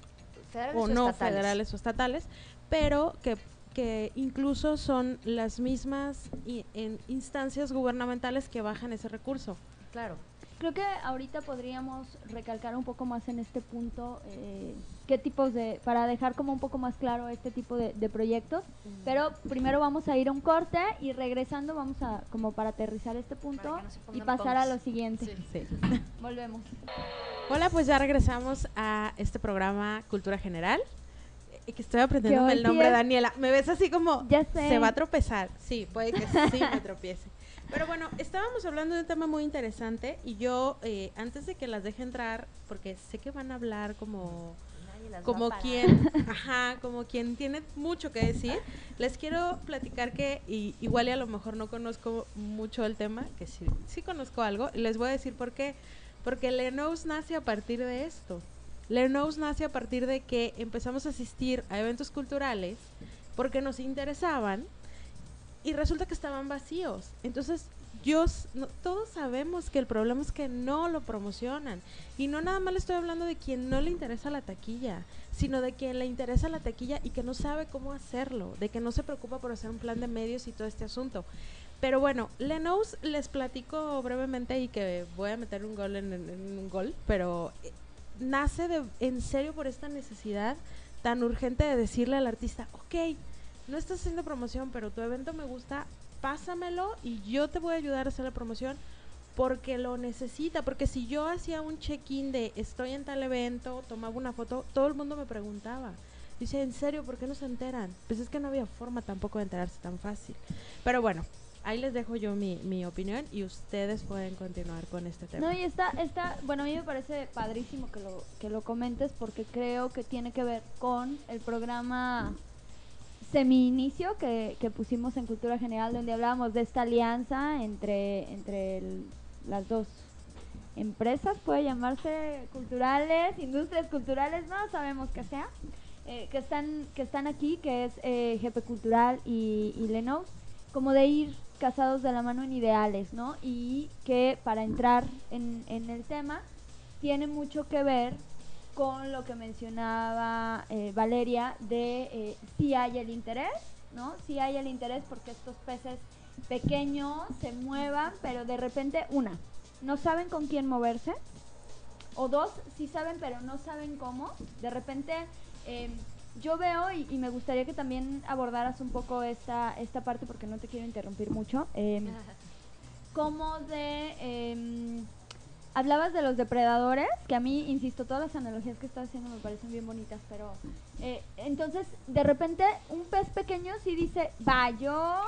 federales o no estatales. Federales o estatales, pero que incluso son las mismas instancias gubernamentales que bajan ese recurso. Claro. Creo que ahorita podríamos recalcar un poco más en este punto qué tipos de, para dejar como un poco más claro este tipo de proyectos, pero primero vamos a ir a un corte y regresando vamos a, como para aterrizar este punto y pasar a lo siguiente. Sí. Volvemos. Hola, pues ya regresamos a este programa Cultura General. Que estoy aprendiéndome el nombre, Daniela. Me ves así como, ya sé. Se va a tropezar. Sí, puede que sí me tropiece. Pero bueno, estábamos hablando de un tema muy interesante y yo, antes de que las deje entrar, porque sé que van a hablar como quien tiene mucho que decir, les quiero platicar que igual y a lo mejor no conozco mucho el tema, que sí conozco algo, y les voy a decir por qué. Porque LeNous nace a partir de esto. LeNous nace a partir de que empezamos a asistir a eventos culturales porque nos interesaban y resulta que estaban vacíos. Entonces, todos sabemos que el problema es que no lo promocionan. Y no nada más le estoy hablando de quien no le interesa la taquilla, sino de quien le interesa la taquilla y que no sabe cómo hacerlo, de que no se preocupa por hacer un plan de medios y todo este asunto. Pero bueno, LeNous, les platico brevemente y que voy a meter un gol en un gol, pero nace en serio por esta necesidad tan urgente de decirle al artista, ok, no estás haciendo promoción, pero tu evento me gusta, pásamelo y yo te voy a ayudar a hacer la promoción porque lo necesita, porque si yo hacía un check-in de estoy en tal evento, tomaba una foto, todo el mundo me preguntaba. Dice, ¿en serio? ¿Por qué no se enteran? Pues es que no había forma tampoco de enterarse tan fácil. Pero bueno, ahí les dejo yo mi opinión y ustedes pueden continuar con este tema. No, y bueno, a mí me parece padrísimo que lo comentes porque creo que tiene que ver con el programa semi-inicio que pusimos en Cultura General, donde hablábamos de esta alianza entre las dos empresas, puede llamarse culturales, industrias culturales, no sabemos qué sea, que están aquí, que es GP Cultural y LeNous, como de ir casados de la mano en ideales, ¿no? Y que para entrar en el tema tiene mucho que ver con lo que mencionaba Valeria de si hay el interés, ¿no? Si hay el interés porque estos peces pequeños se muevan, pero de repente, una, no saben con quién moverse, o dos, sí saben, pero no saben cómo. De repente yo veo, y me gustaría que también abordaras un poco esta parte porque no te quiero interrumpir mucho, como de Hablabas de los depredadores, que a mí, insisto, todas las analogías que estás haciendo me parecen bien bonitas, pero entonces, de repente, un pez pequeño sí dice, va, yo,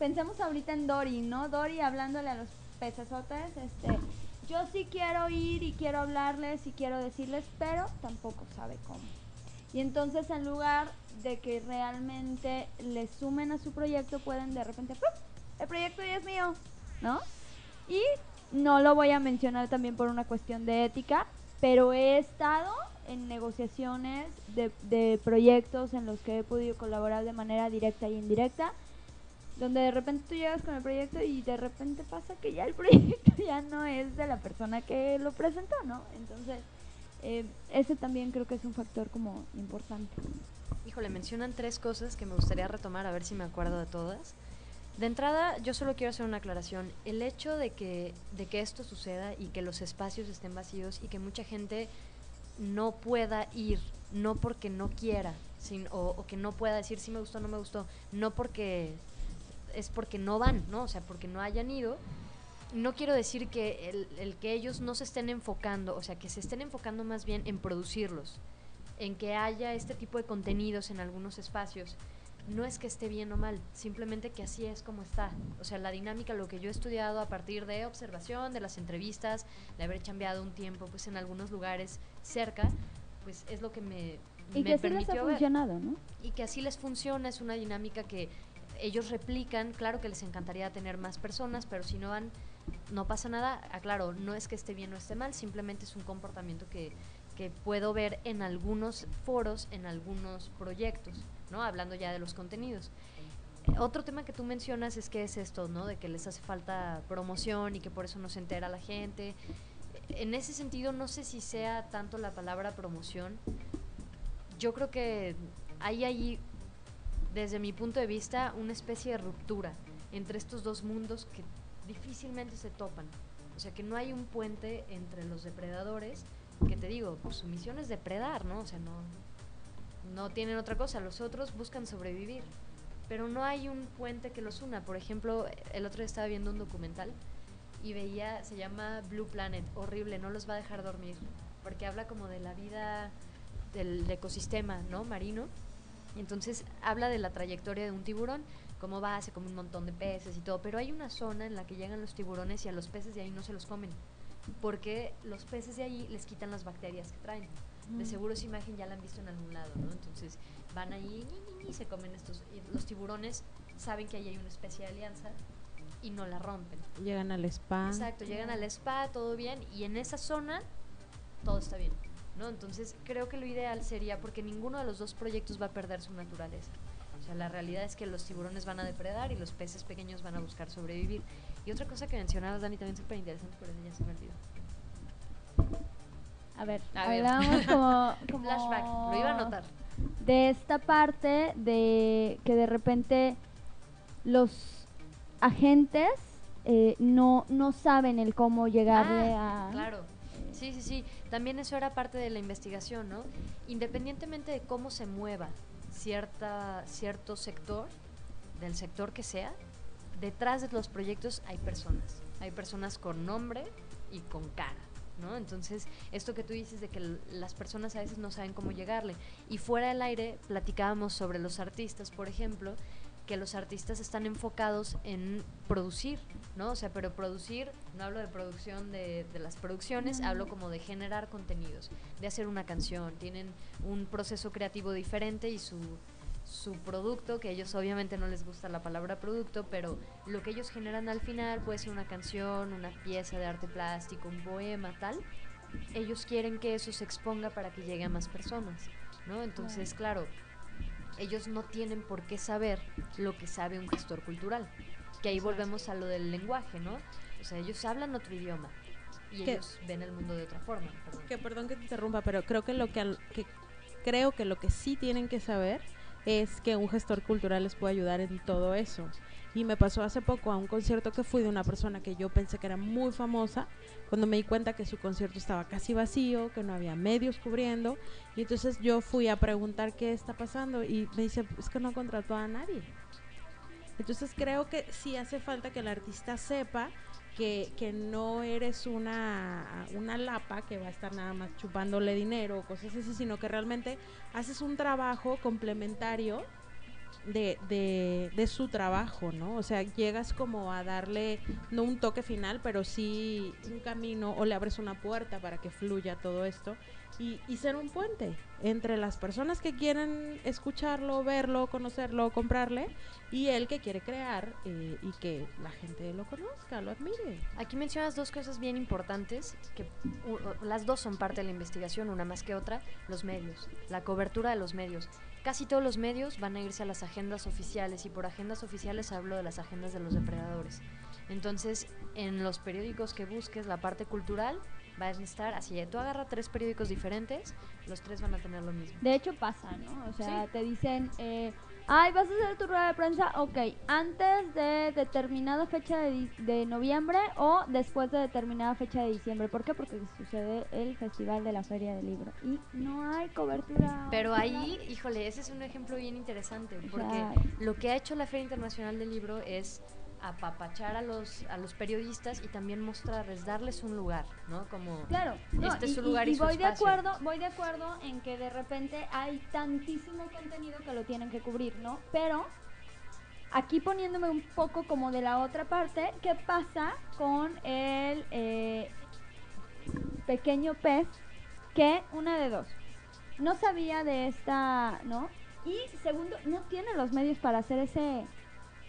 pensemos ahorita en Dory, ¿no? Dory hablándole a los pecesotes, yo sí quiero ir y quiero hablarles y quiero decirles, pero tampoco sabe cómo. Y entonces, en lugar de que realmente le sumen a su proyecto, pueden de repente, ¡pum!, el proyecto ya es mío, ¿no? Y no lo voy a mencionar también por una cuestión de ética, pero he estado en negociaciones de proyectos en los que he podido colaborar de manera directa e indirecta, donde de repente tú llegas con el proyecto y de repente pasa que ya el proyecto ya no es de la persona que lo presentó, ¿no? Entonces, ese también creo que es un factor como importante. Híjole, mencionan tres cosas que me gustaría retomar, a ver si me acuerdo de todas. De entrada, yo solo quiero hacer una aclaración. El hecho de que esto suceda y que los espacios estén vacíos y que mucha gente no pueda ir, no porque no quiera, o que no pueda decir si me gustó o no me gustó, no porque es porque no van, ¿no? O sea, porque no hayan ido. No quiero decir que el que ellos no se estén enfocando, o sea, que se estén enfocando más bien en producirlos, en que haya este tipo de contenidos en algunos espacios. No es que esté bien o mal, simplemente que así es como está. O sea, la dinámica, lo que yo he estudiado a partir de observación, de las entrevistas, de haber chambeado un tiempo pues en algunos lugares cerca, pues es lo que me permitió ver. Y que así les ha funcionado, ¿no? Y que así les funciona, es una dinámica que ellos replican. Claro que les encantaría tener más personas, pero si no van, no pasa nada. Aclaro, no es que esté bien o esté mal, simplemente es un comportamiento que puedo ver en algunos foros, en algunos proyectos, ¿no? Hablando ya de los contenidos. Otro tema que tú mencionas es que es esto, ¿no? De que les hace falta promoción y que por eso no se entera la gente. En ese sentido, no sé si sea tanto la palabra promoción. Yo creo que hay ahí, desde mi punto de vista, una especie de ruptura entre estos dos mundos que difícilmente se topan. O sea, que no hay un puente entre los depredadores, que te digo, pues su misión es depredar, ¿no? O sea, no tienen otra cosa, los otros buscan sobrevivir, pero no hay un puente que los una. Por ejemplo, el otro día estaba viendo un documental y veía, se llama Blue Planet, horrible, no los va a dejar dormir, porque habla como de la vida del ecosistema, ¿no? Marino, y entonces habla de la trayectoria de un tiburón, cómo va, se come un montón de peces y todo, pero hay una zona en la que llegan los tiburones y a los peces de ahí no se los comen, porque los peces de ahí les quitan las bacterias que traen. De seguro esa imagen ya la han visto en algún lado, ¿no? Entonces van ahí y se comen estos. Y los tiburones saben que ahí hay una especie de alianza y no la rompen. Llegan al spa. Exacto, llegan al spa, todo bien. Y en esa zona todo está bien, ¿no? Entonces creo que lo ideal sería, porque ninguno de los dos proyectos va a perder su naturaleza. O sea, la realidad es que los tiburones van a depredar y los peces pequeños van a buscar sobrevivir. Y otra cosa que mencionabas, Dani, también súper interesante, pero ya se me olvidó. A ver, hablábamos como flashback, lo iba a anotar. De esta parte de que de repente los agentes no saben el cómo llegarle a... Claro, sí. También eso era parte de la investigación, ¿no? Independientemente de cómo se mueva cierto sector, del sector que sea, detrás de los proyectos hay personas con nombre y con cara, ¿no? Entonces, esto que tú dices de que las personas a veces no saben cómo llegarle. Y fuera del aire platicábamos sobre los artistas, por ejemplo, que los artistas están enfocados en producir, ¿no? O sea, pero producir, no hablo de producción de las producciones, hablo como de generar contenidos, de hacer una canción. Tienen un proceso creativo diferente y su producto, que a ellos obviamente no les gusta la palabra producto, pero lo que ellos generan al final puede ser una canción, una pieza de arte plástico, un poema, tal. Ellos quieren que eso se exponga para que llegue a más personas, ¿no? Entonces, claro, ellos no tienen por qué saber lo que sabe un gestor cultural, que ahí volvemos a lo del lenguaje, ¿no? O sea, ellos hablan otro idioma y ellos ven el mundo de otra forma. Perdón que te interrumpa, pero creo que lo que sí tienen que saber es que un gestor cultural les puede ayudar en todo eso. Y me pasó hace poco a un concierto que fui de una persona que yo pensé que era muy famosa, cuando me di cuenta que su concierto estaba casi vacío, que no había medios cubriendo, y entonces yo fui a preguntar qué está pasando y me dice, es que no contrató a nadie. Entonces creo que sí hace falta que el artista sepa que no eres una lapa que va a estar nada más chupándole dinero o cosas así, sino que realmente haces un trabajo complementario de su trabajo, ¿no? O sea, llegas como a darle, no un toque final, pero sí un camino, o le abres una puerta para que fluya todo esto, y ser un puente entre las personas que quieren escucharlo, verlo, conocerlo, comprarle, y él que quiere crear y que la gente lo conozca, lo admire. Aquí mencionas dos cosas bien importantes, que las dos son parte de la investigación, una más que otra, los medios, la cobertura de los medios. Casi todos los medios van a irse a las agendas oficiales, y por agendas oficiales hablo de las agendas de los depredadores. Entonces, en los periódicos que busques, la parte cultural va a estar así. Tú agarra 3 periódicos diferentes, los 3 van a tener lo mismo. De hecho pasa, ¿no? O sea, sí, te dicen, ay, vas a hacer tu rueda de prensa, ok, antes de determinada fecha de noviembre o después de determinada fecha de diciembre. ¿Por qué? Porque sucede el Festival de la Feria del Libro y no hay cobertura. Pero ahí, híjole, ese es un ejemplo bien interesante, porque lo que ha hecho la Feria Internacional del Libro es apapachar a los periodistas y también mostrarles, darles un lugar, ¿no? Como claro, este es su lugar y su espacio. Voy de acuerdo en que de repente hay tantísimo contenido que lo tienen que cubrir, ¿no? Pero aquí poniéndome un poco como de la otra parte, ¿qué pasa con el pequeño pez que, una de dos, no sabía de esta, ¿no? Y segundo, no tiene los medios para hacer ese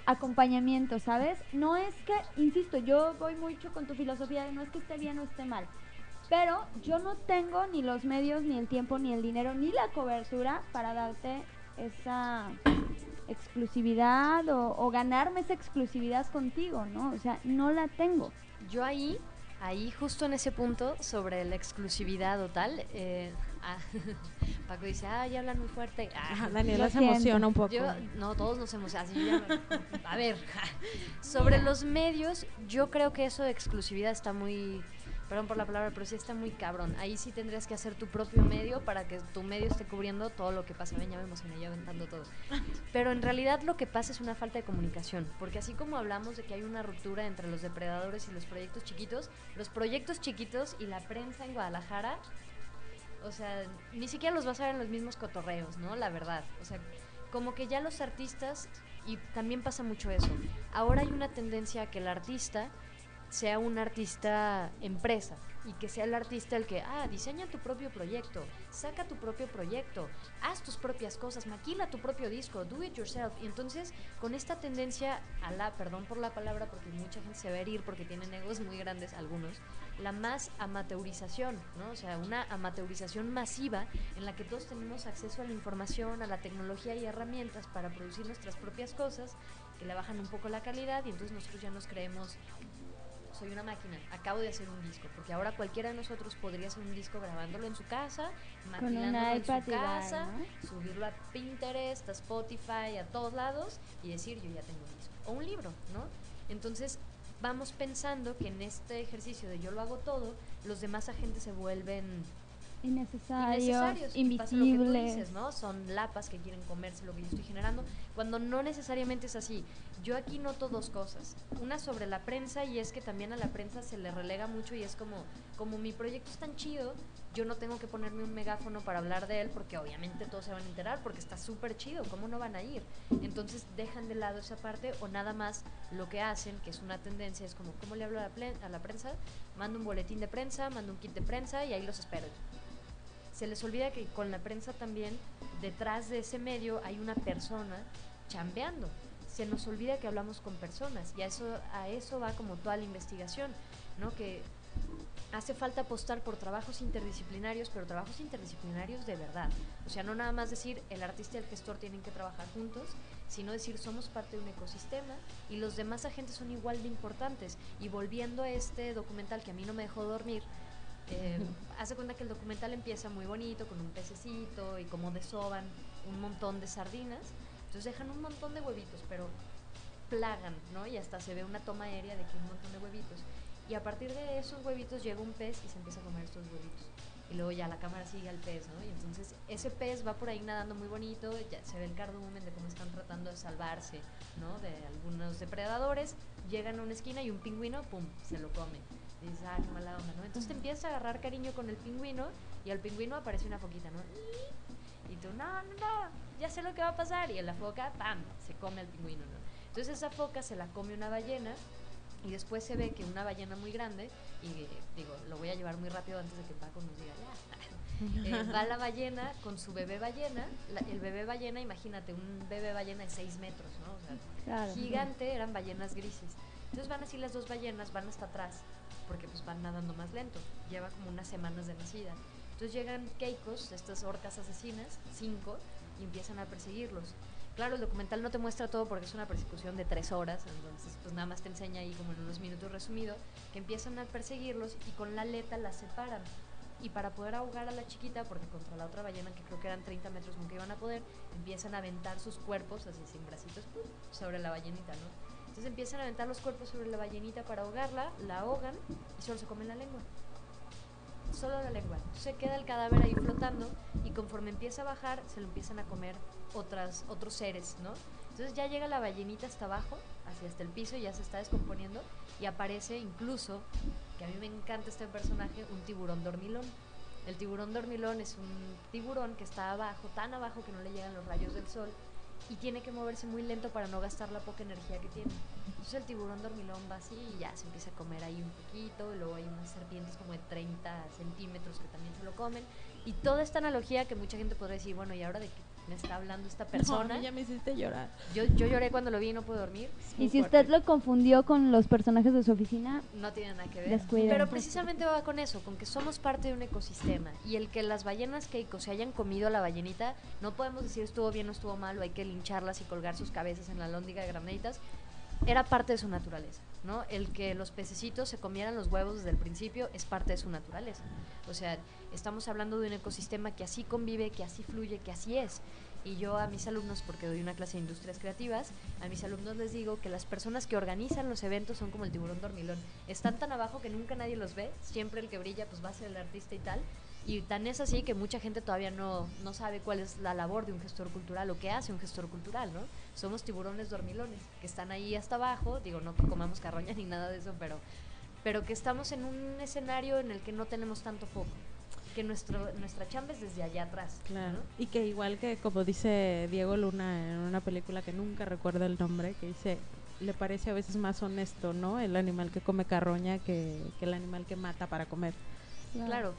acompañamiento, ¿sabes? No es que, insisto, yo voy mucho con tu filosofía de no es que esté bien o esté mal, pero yo no tengo ni los medios, ni el tiempo, ni el dinero, ni la cobertura para darte esa exclusividad o ganarme esa exclusividad contigo, ¿no? O sea, no la tengo. Yo ahí justo en ese punto sobre la exclusividad o tal, Paco dice, ya hablan muy fuerte. Daniela se emociona un poco. No, todos nos emocionamos. A ver, sobre los medios, yo creo que eso de exclusividad está muy, perdón por la palabra, pero sí está muy cabrón. Ahí sí tendrías que hacer tu propio medio para que tu medio esté cubriendo todo lo que pasa. Ven, ya me emocioné, ya aventando todo. Pero en realidad lo que pasa es una falta de comunicación, porque así como hablamos de que hay una ruptura entre los depredadores y los proyectos chiquitos y la prensa en Guadalajara, o sea, ni siquiera los vas a ver en los mismos cotorreos, ¿no? La verdad, o sea, como que ya los artistas, y también pasa mucho eso, ahora hay una tendencia a que el artista sea un artista empresa, y que sea el artista el que, diseña tu propio proyecto, saca tu propio proyecto, haz tus propias cosas, maquila tu propio disco, do it yourself. Y entonces, con esta tendencia perdón por la palabra, porque mucha gente se va a herir porque tienen egos muy grandes algunos, la más amateurización, ¿no? O sea, una amateurización masiva en la que todos tenemos acceso a la información, a la tecnología y herramientas para producir nuestras propias cosas, que le bajan un poco la calidad, y entonces nosotros ya nos creemos, soy una máquina, acabo de hacer un disco, porque ahora cualquiera de nosotros podría hacer un disco grabándolo en su casa, maquilándolo en su casa, ¿no? Subirlo a Pinterest, a Spotify, a todos lados, y decir, yo ya tengo un disco, o un libro, ¿no? Entonces, vamos pensando que en este ejercicio de yo lo hago todo, los demás agentes se vuelven innecesarios, invisibles. Lo que tú dices, ¿no? Son lapas que quieren comerse lo que yo estoy generando, cuando no necesariamente es así. Yo aquí noto dos cosas, una sobre la prensa, y es que también a la prensa se le relega mucho, y es como mi proyecto es tan chido, yo no tengo que ponerme un megáfono para hablar de él, porque obviamente todos se van a enterar, porque está súper chido, ¿cómo no van a ir? Entonces dejan de lado esa parte, o nada más lo que hacen, que es una tendencia, es como, ¿cómo le hablo a la prensa? Mando un boletín de prensa, mando un kit de prensa, y ahí los espero. Se les olvida que con la prensa también, detrás de ese medio, hay una persona chambeando. Se nos olvida que hablamos con personas, y a eso va como toda la investigación, ¿no? Que hace falta apostar por trabajos interdisciplinarios, pero trabajos interdisciplinarios de verdad. O sea, no nada más decir el artista y el gestor tienen que trabajar juntos, sino decir somos parte de un ecosistema y los demás agentes son igual de importantes. Y volviendo a este documental que a mí no me dejó dormir, hace cuenta que el documental empieza muy bonito con un pececito y como desoban un montón de sardinas, entonces dejan un montón de huevitos, pero plagan, ¿no? Y hasta se ve una toma aérea de que un montón de huevitos, y a partir de esos huevitos llega un pez y se empieza a comer estos huevitos, y luego ya la cámara sigue al pez, ¿no? Y entonces ese pez va por ahí nadando muy bonito, ya se ve el cardumen de cómo están tratando de salvarse, ¿no? De algunos depredadores, llegan a una esquina y un pingüino, pum, se lo comen. Y dices, ah, qué mala onda, ¿no? Entonces te empiezas a agarrar cariño con el pingüino y al pingüino aparece una foquita, ¿no? Y tú, no, ya sé lo que va a pasar. Y en la foca, pam, se come al pingüino, ¿no? Entonces esa foca se la come una ballena. Y después se ve que una ballena muy grande, y digo, lo voy a llevar muy rápido antes de que Paco nos diga ya. Va la ballena con su bebé ballena. El bebé ballena, imagínate, un bebé ballena de 6 metros, ¿no? O sea, claro, gigante, sí. Eran ballenas grises. Entonces van así las dos ballenas, van hasta atrás, porque pues van nadando más lento. Lleva como unas semanas de nacida. Entonces llegan keikos, estas orcas asesinas, 5, y empiezan a perseguirlos. Claro, el documental no te muestra todo porque es una persecución de 3 horas, entonces pues nada más te enseña ahí como en unos minutos resumido que empiezan a perseguirlos y con la aleta las separan. Y para poder ahogar a la chiquita, porque contra la otra ballena, que creo que eran 30 metros, nunca iban a poder, empiezan a aventar sus cuerpos, así sin bracitos, ¡pum!, sobre la ballenita, ¿no? Entonces empiezan a aventar los cuerpos sobre la ballenita para ahogarla, la ahogan y solo se comen la lengua. Solo la lengua. Se queda el cadáver ahí flotando y conforme empieza a bajar se lo empiezan a comer otros seres, ¿no? Entonces ya llega la ballenita hasta abajo, hasta el piso, y ya se está descomponiendo y aparece incluso, que a mí me encanta este personaje, un tiburón dormilón. El tiburón dormilón es un tiburón que está abajo, tan abajo que no le llegan los rayos del sol y tiene que moverse muy lento para no gastar la poca energía que tiene. Entonces el tiburón dormilón va así y ya se empieza a comer ahí un poquito, y luego hay unas serpientes como de 30 centímetros que también se lo comen, y toda esta analogía que mucha gente podría decir, bueno, ¿y ahora de qué me está hablando esta persona? No, ya me hiciste llorar. Yo lloré cuando lo vi y no pude dormir. Y si fuerte. Usted lo confundió con los personajes de su oficina, no tiene nada que ver. Descuiden. Pero precisamente va con eso, con que somos parte de un ecosistema, y el que las ballenas keiko se hayan comido a la ballenita, no podemos decir estuvo bien o estuvo mal, o hay que lincharlas y colgar sus cabezas en la lóndiga de granaditas. Era parte de su naturaleza, ¿no? El que los pececitos se comieran los huevos desde el principio es parte de su naturaleza. O sea, estamos hablando de un ecosistema que así convive, que así fluye, que así es. Y yo a mis alumnos, porque doy una clase de industrias creativas, a mis alumnos les digo que las personas que organizan los eventos son como el tiburón dormilón. Están tan abajo que nunca nadie los ve, siempre el que brilla pues va a ser el artista y tal. Y tan es así que mucha gente todavía no sabe cuál es la labor de un gestor cultural o qué hace un gestor cultural, ¿no? Somos tiburones dormilones que están ahí hasta abajo, digo, no que comamos carroña ni nada de eso, pero que estamos en un escenario en el que no tenemos tanto foco, que nuestra chamba es desde allá atrás. Claro, ¿no? Y que igual que como dice Diego Luna en una película que nunca recuerdo el nombre, que dice, le parece a veces más honesto, ¿no?, el animal que come carroña que el animal que mata para comer. Claro.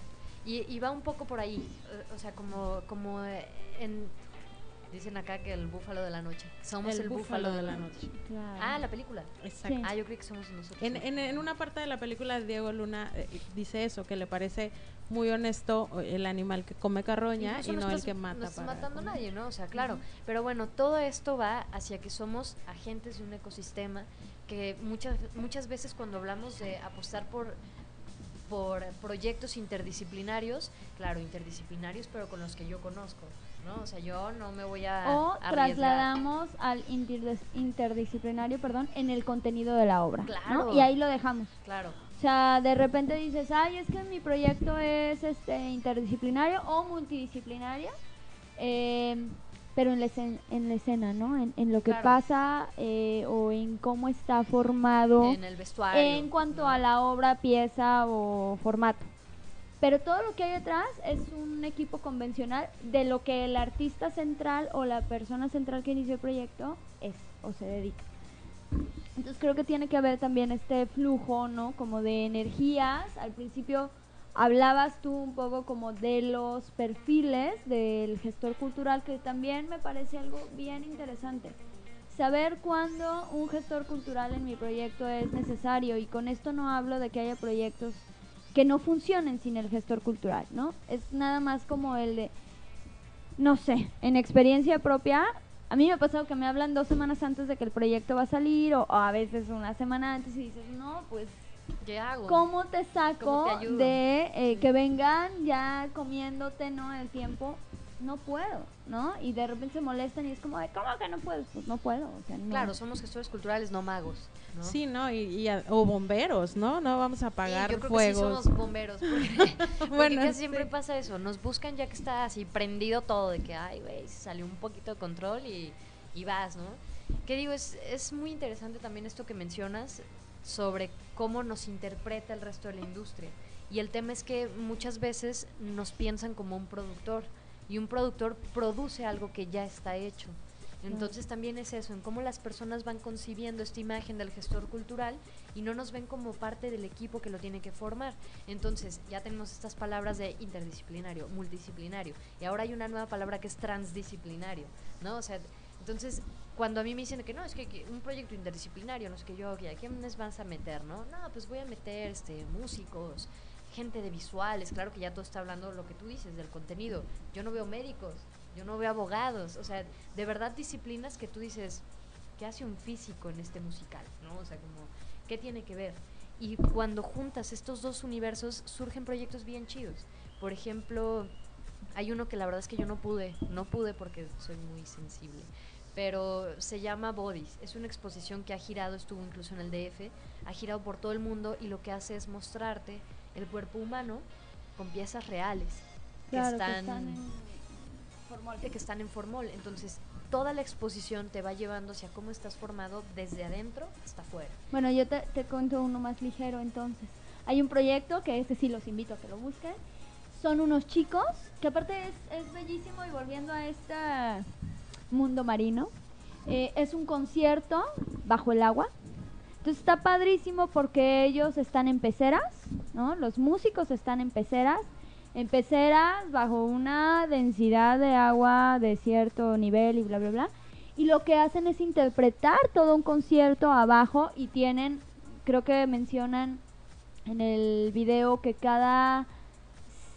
Y va un poco por ahí, o sea, como dicen acá que el búfalo de la noche. Somos el búfalo de la noche. Claro. Ah, la película. Exacto. Sí. Ah, yo creo que somos nosotros. En una parte de la película, Diego Luna dice eso, que le parece muy honesto el animal que come carroña y no el que mata. No estás matando a nadie, ¿no? O sea, claro. Uh-huh. Pero bueno, todo esto va hacia que somos agentes de un ecosistema que muchas veces cuando hablamos de apostar por proyectos interdisciplinarios, claro, interdisciplinarios, pero con los que yo conozco, ¿no? O sea, yo no me voy a arriesgar. O trasladamos al interdisciplinario, en el contenido de la obra, claro, ¿no? Y ahí lo dejamos. Claro. O sea, de repente dices, ay, es que mi proyecto es interdisciplinario o multidisciplinario, pero en la escena, ¿no? En lo que claro. pasa o en cómo está formado. En el vestuario. En cuanto a la obra, pieza o formato. Pero todo lo que hay detrás es un equipo convencional de lo que el artista central o la persona central que inició el proyecto es o se dedica. Entonces creo que tiene que haber también este flujo, ¿no? Como de energías. Al principio hablabas tú un poco como de los perfiles del gestor cultural, que también me parece algo bien interesante. Saber cuándo un gestor cultural en mi proyecto es necesario, y con esto no hablo de que haya proyectos que no funcionen sin el gestor cultural, ¿no? Es nada más como el de, no sé, en experiencia propia, a mí me ha pasado que me hablan 2 semanas antes de que el proyecto va a salir, o a veces una semana antes, y dices, no, pues, ¿qué hago? ¿Cómo te saco de que vengan ya comiéndote, ¿no?, el tiempo? No puedo, ¿no? Y de repente se molestan y es como, ¿cómo que no puedes? Pues no puedo. O sea, no. Claro, somos gestores culturales, no magos, ¿no? Sí, ¿no? O bomberos, ¿no? No vamos a apagar fuegos. Yo creo que sí somos bomberos. Porque bueno, casi sí. Siempre pasa eso. Nos buscan ya que está así prendido todo, de que, ay, güey, se salió un poquito de control y y vas, ¿no? Que digo, es muy interesante también esto que mencionas sobre cómo nos interpreta el resto de la industria. Y el tema es que muchas veces nos piensan como un productor, y un productor produce algo que ya está hecho. Entonces también es eso, en cómo las personas van concibiendo esta imagen del gestor cultural y no nos ven como parte del equipo que lo tiene que formar. Entonces ya tenemos estas palabras de interdisciplinario, multidisciplinario, y ahora hay una nueva palabra que es transdisciplinario, ¿no? O sea, entonces cuando a mí me dicen que no, es que un proyecto interdisciplinario, no es que yo, ¿a quiénes vas a meter, no? No, pues voy a meter músicos, gente de visuales, claro que ya todo está hablando lo que tú dices, del contenido. Yo no veo médicos, yo no veo abogados, o sea, de verdad disciplinas que tú dices, ¿qué hace un físico en este musical? ¿No? O sea, como, ¿qué tiene que ver? Y cuando juntas estos dos universos surgen proyectos bien chidos. Por ejemplo, hay uno que la verdad es que yo no pude porque soy muy sensible, pero se llama Bodies, es una exposición que ha girado, estuvo incluso en el DF, ha girado por todo el mundo, y lo que hace es mostrarte el cuerpo humano con piezas reales, claro, que están en formol. Entonces toda la exposición te va llevando hacia cómo estás formado desde adentro hasta afuera. Bueno, yo te cuento uno más ligero entonces. Hay un proyecto que sí los invito a que lo busquen. Son unos chicos que aparte es bellísimo, y volviendo a este mundo marino, es un concierto bajo el agua. Entonces está padrísimo porque ellos están en peceras, ¿no? Los músicos están en peceras bajo una densidad de agua de cierto nivel y bla, bla, bla. Y lo que hacen es interpretar todo un concierto abajo, y tienen, creo que mencionan en el video que cada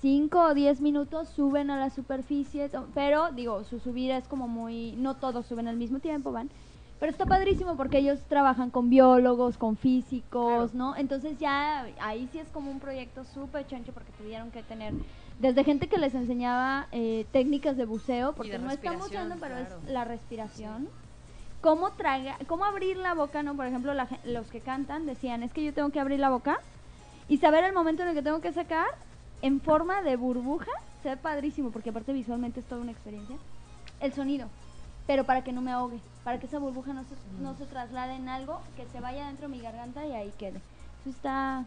5 o 10 minutos suben a la superficie, pero digo, su subida es como muy, no todos suben al mismo tiempo, van. Pero está padrísimo porque ellos trabajan con biólogos, con físicos, claro, ¿no? Entonces ya ahí sí es como un proyecto súper choncho, porque tuvieron que tener desde gente que les enseñaba técnicas de buceo, porque no estamos usando, pero claro, es la respiración. Sí. ¿Cómo abrir la boca, no? Por ejemplo, los que cantan decían, es que yo tengo que abrir la boca y saber el momento en el que tengo que sacar en forma de burbuja. Se ve padrísimo porque aparte visualmente es toda una experiencia. El sonido, pero para que no me ahogue, para que esa burbuja no se traslade en algo, que se vaya dentro de mi garganta y ahí quede. Eso está...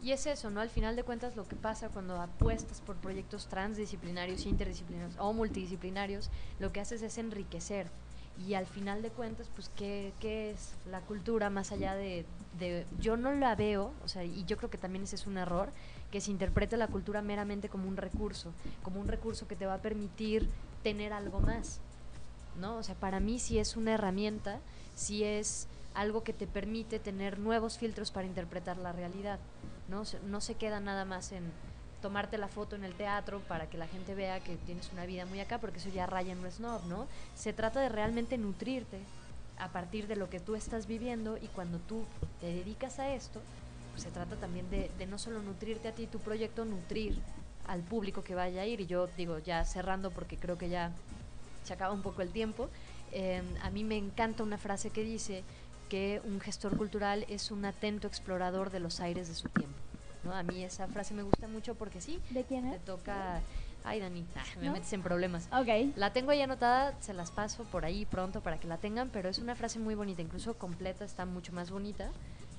Y es eso, ¿no? Al final de cuentas, lo que pasa cuando apuestas por proyectos transdisciplinarios, interdisciplinarios o multidisciplinarios, lo que haces es enriquecer. Y al final de cuentas, pues, ¿qué es la cultura más allá de...? Yo no la veo, o sea, y yo creo que también ese es un error, que se interpreta la cultura meramente como un recurso que te va a permitir tener algo más, ¿no? O sea, para mí sí es una herramienta, sí es algo que te permite tener nuevos filtros para interpretar la realidad, ¿no? No se queda nada más en tomarte la foto en el teatro para que la gente vea que tienes una vida muy acá, porque eso ya raya en lo snob, ¿no? Se trata de realmente nutrirte a partir de lo que tú estás viviendo, y cuando tú te dedicas a esto, pues se trata también de no solo nutrirte a ti, tu proyecto, nutrir al público que vaya a ir. Y yo digo, ya cerrando porque creo que ya se acaba un poco el tiempo, a mí me encanta una frase que dice que un gestor cultural es un atento explorador de los aires de su tiempo, ¿no? A mí esa frase me gusta mucho porque sí. ¿De quién es? Te toca... Ay, Dani, me metes en problemas. Okay. La tengo ahí anotada, se las paso por ahí pronto para que la tengan, pero es una frase muy bonita, incluso completa, está mucho más bonita.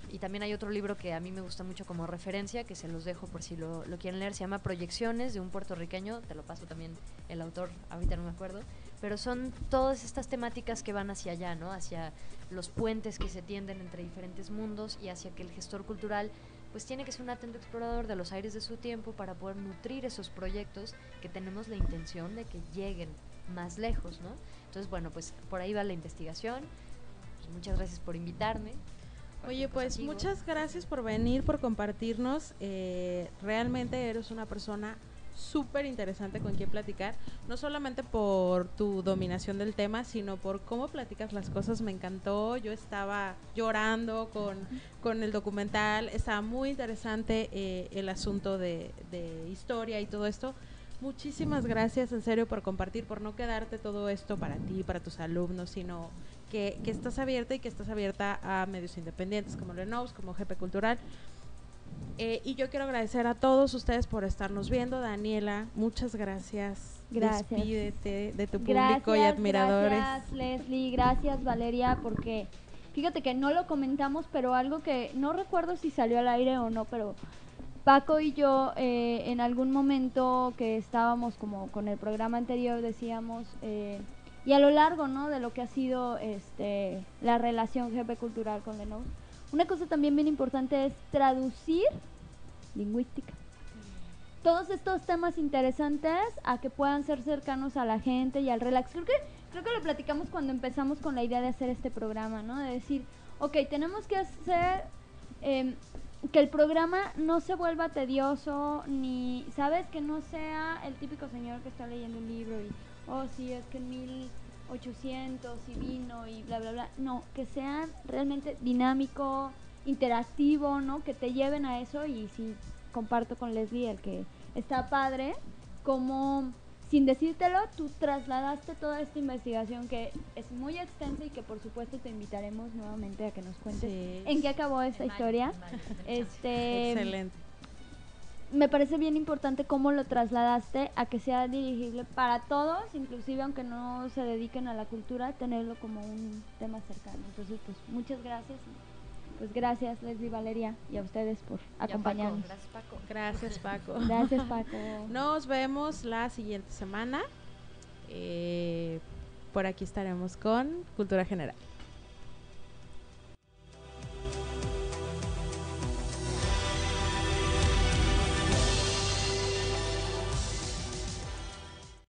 Y también hay otro libro que a mí me gusta mucho como referencia, que se los dejo por si lo quieren leer, se llama Proyecciones, de un puertorriqueño, te lo paso también el autor, ahorita no me acuerdo, pero son todas estas temáticas que van hacia allá, ¿no? Hacia los puentes que se tienden entre diferentes mundos, y hacia que el gestor cultural pues tiene que ser un atento explorador de los aires de su tiempo para poder nutrir esos proyectos que tenemos la intención de que lleguen más lejos, ¿no? Entonces, bueno, pues por ahí va la investigación. Pues muchas gracias por invitarme. Oye, pues muchas gracias por venir, por compartirnos. Realmente eres una persona súper interesante con quien platicar, no solamente por tu dominación del tema, sino por cómo platicas las cosas. Me encantó, yo estaba llorando con el documental, estaba muy interesante el asunto de historia y todo esto. Muchísimas gracias, en serio, por compartir, por no quedarte todo esto para ti, para tus alumnos, sino... Que estás abierta a medios independientes como LeNous, como GP Cultural. Y yo quiero agradecer a todos ustedes por estarnos viendo. Daniela, muchas gracias. Gracias. Despídete de tu público y admiradores. Gracias, Leslie. Gracias, Valeria, porque fíjate que no lo comentamos, pero algo que no recuerdo si salió al aire o no, pero Paco y yo en algún momento que estábamos como con el programa anterior decíamos, y a lo largo, ¿no?, de lo que ha sido la relación GP Cultural con LeNous, una cosa también bien importante es traducir lingüística. Todos estos temas interesantes a que puedan ser cercanos a la gente y al relax. Creo que lo platicamos cuando empezamos con la idea de hacer este programa, ¿no? De decir, ok, tenemos que hacer que el programa no se vuelva tedioso, ni, ¿sabes? Que no sea el típico señor que está leyendo un libro y, oh, sí, es que en 1800 y vino y bla, bla, bla. No, que sea realmente dinámico, interactivo, ¿no? Que te lleven a eso. Y sí, comparto con Leslie el que está padre, como sin decírtelo, tú trasladaste toda esta investigación que es muy extensa y que por supuesto te invitaremos nuevamente a que nos cuentes en qué acabó esta historia. Excelente. Me parece bien importante cómo lo trasladaste a que sea dirigible para todos, inclusive aunque no se dediquen a la cultura, tenerlo como un tema cercano. Entonces, pues muchas gracias. Pues gracias, Leslie, Valeria, y a ustedes por acompañarnos. Gracias, Paco. Gracias, Paco. Gracias, Paco. Nos vemos la siguiente semana. Por aquí estaremos con Cultura General.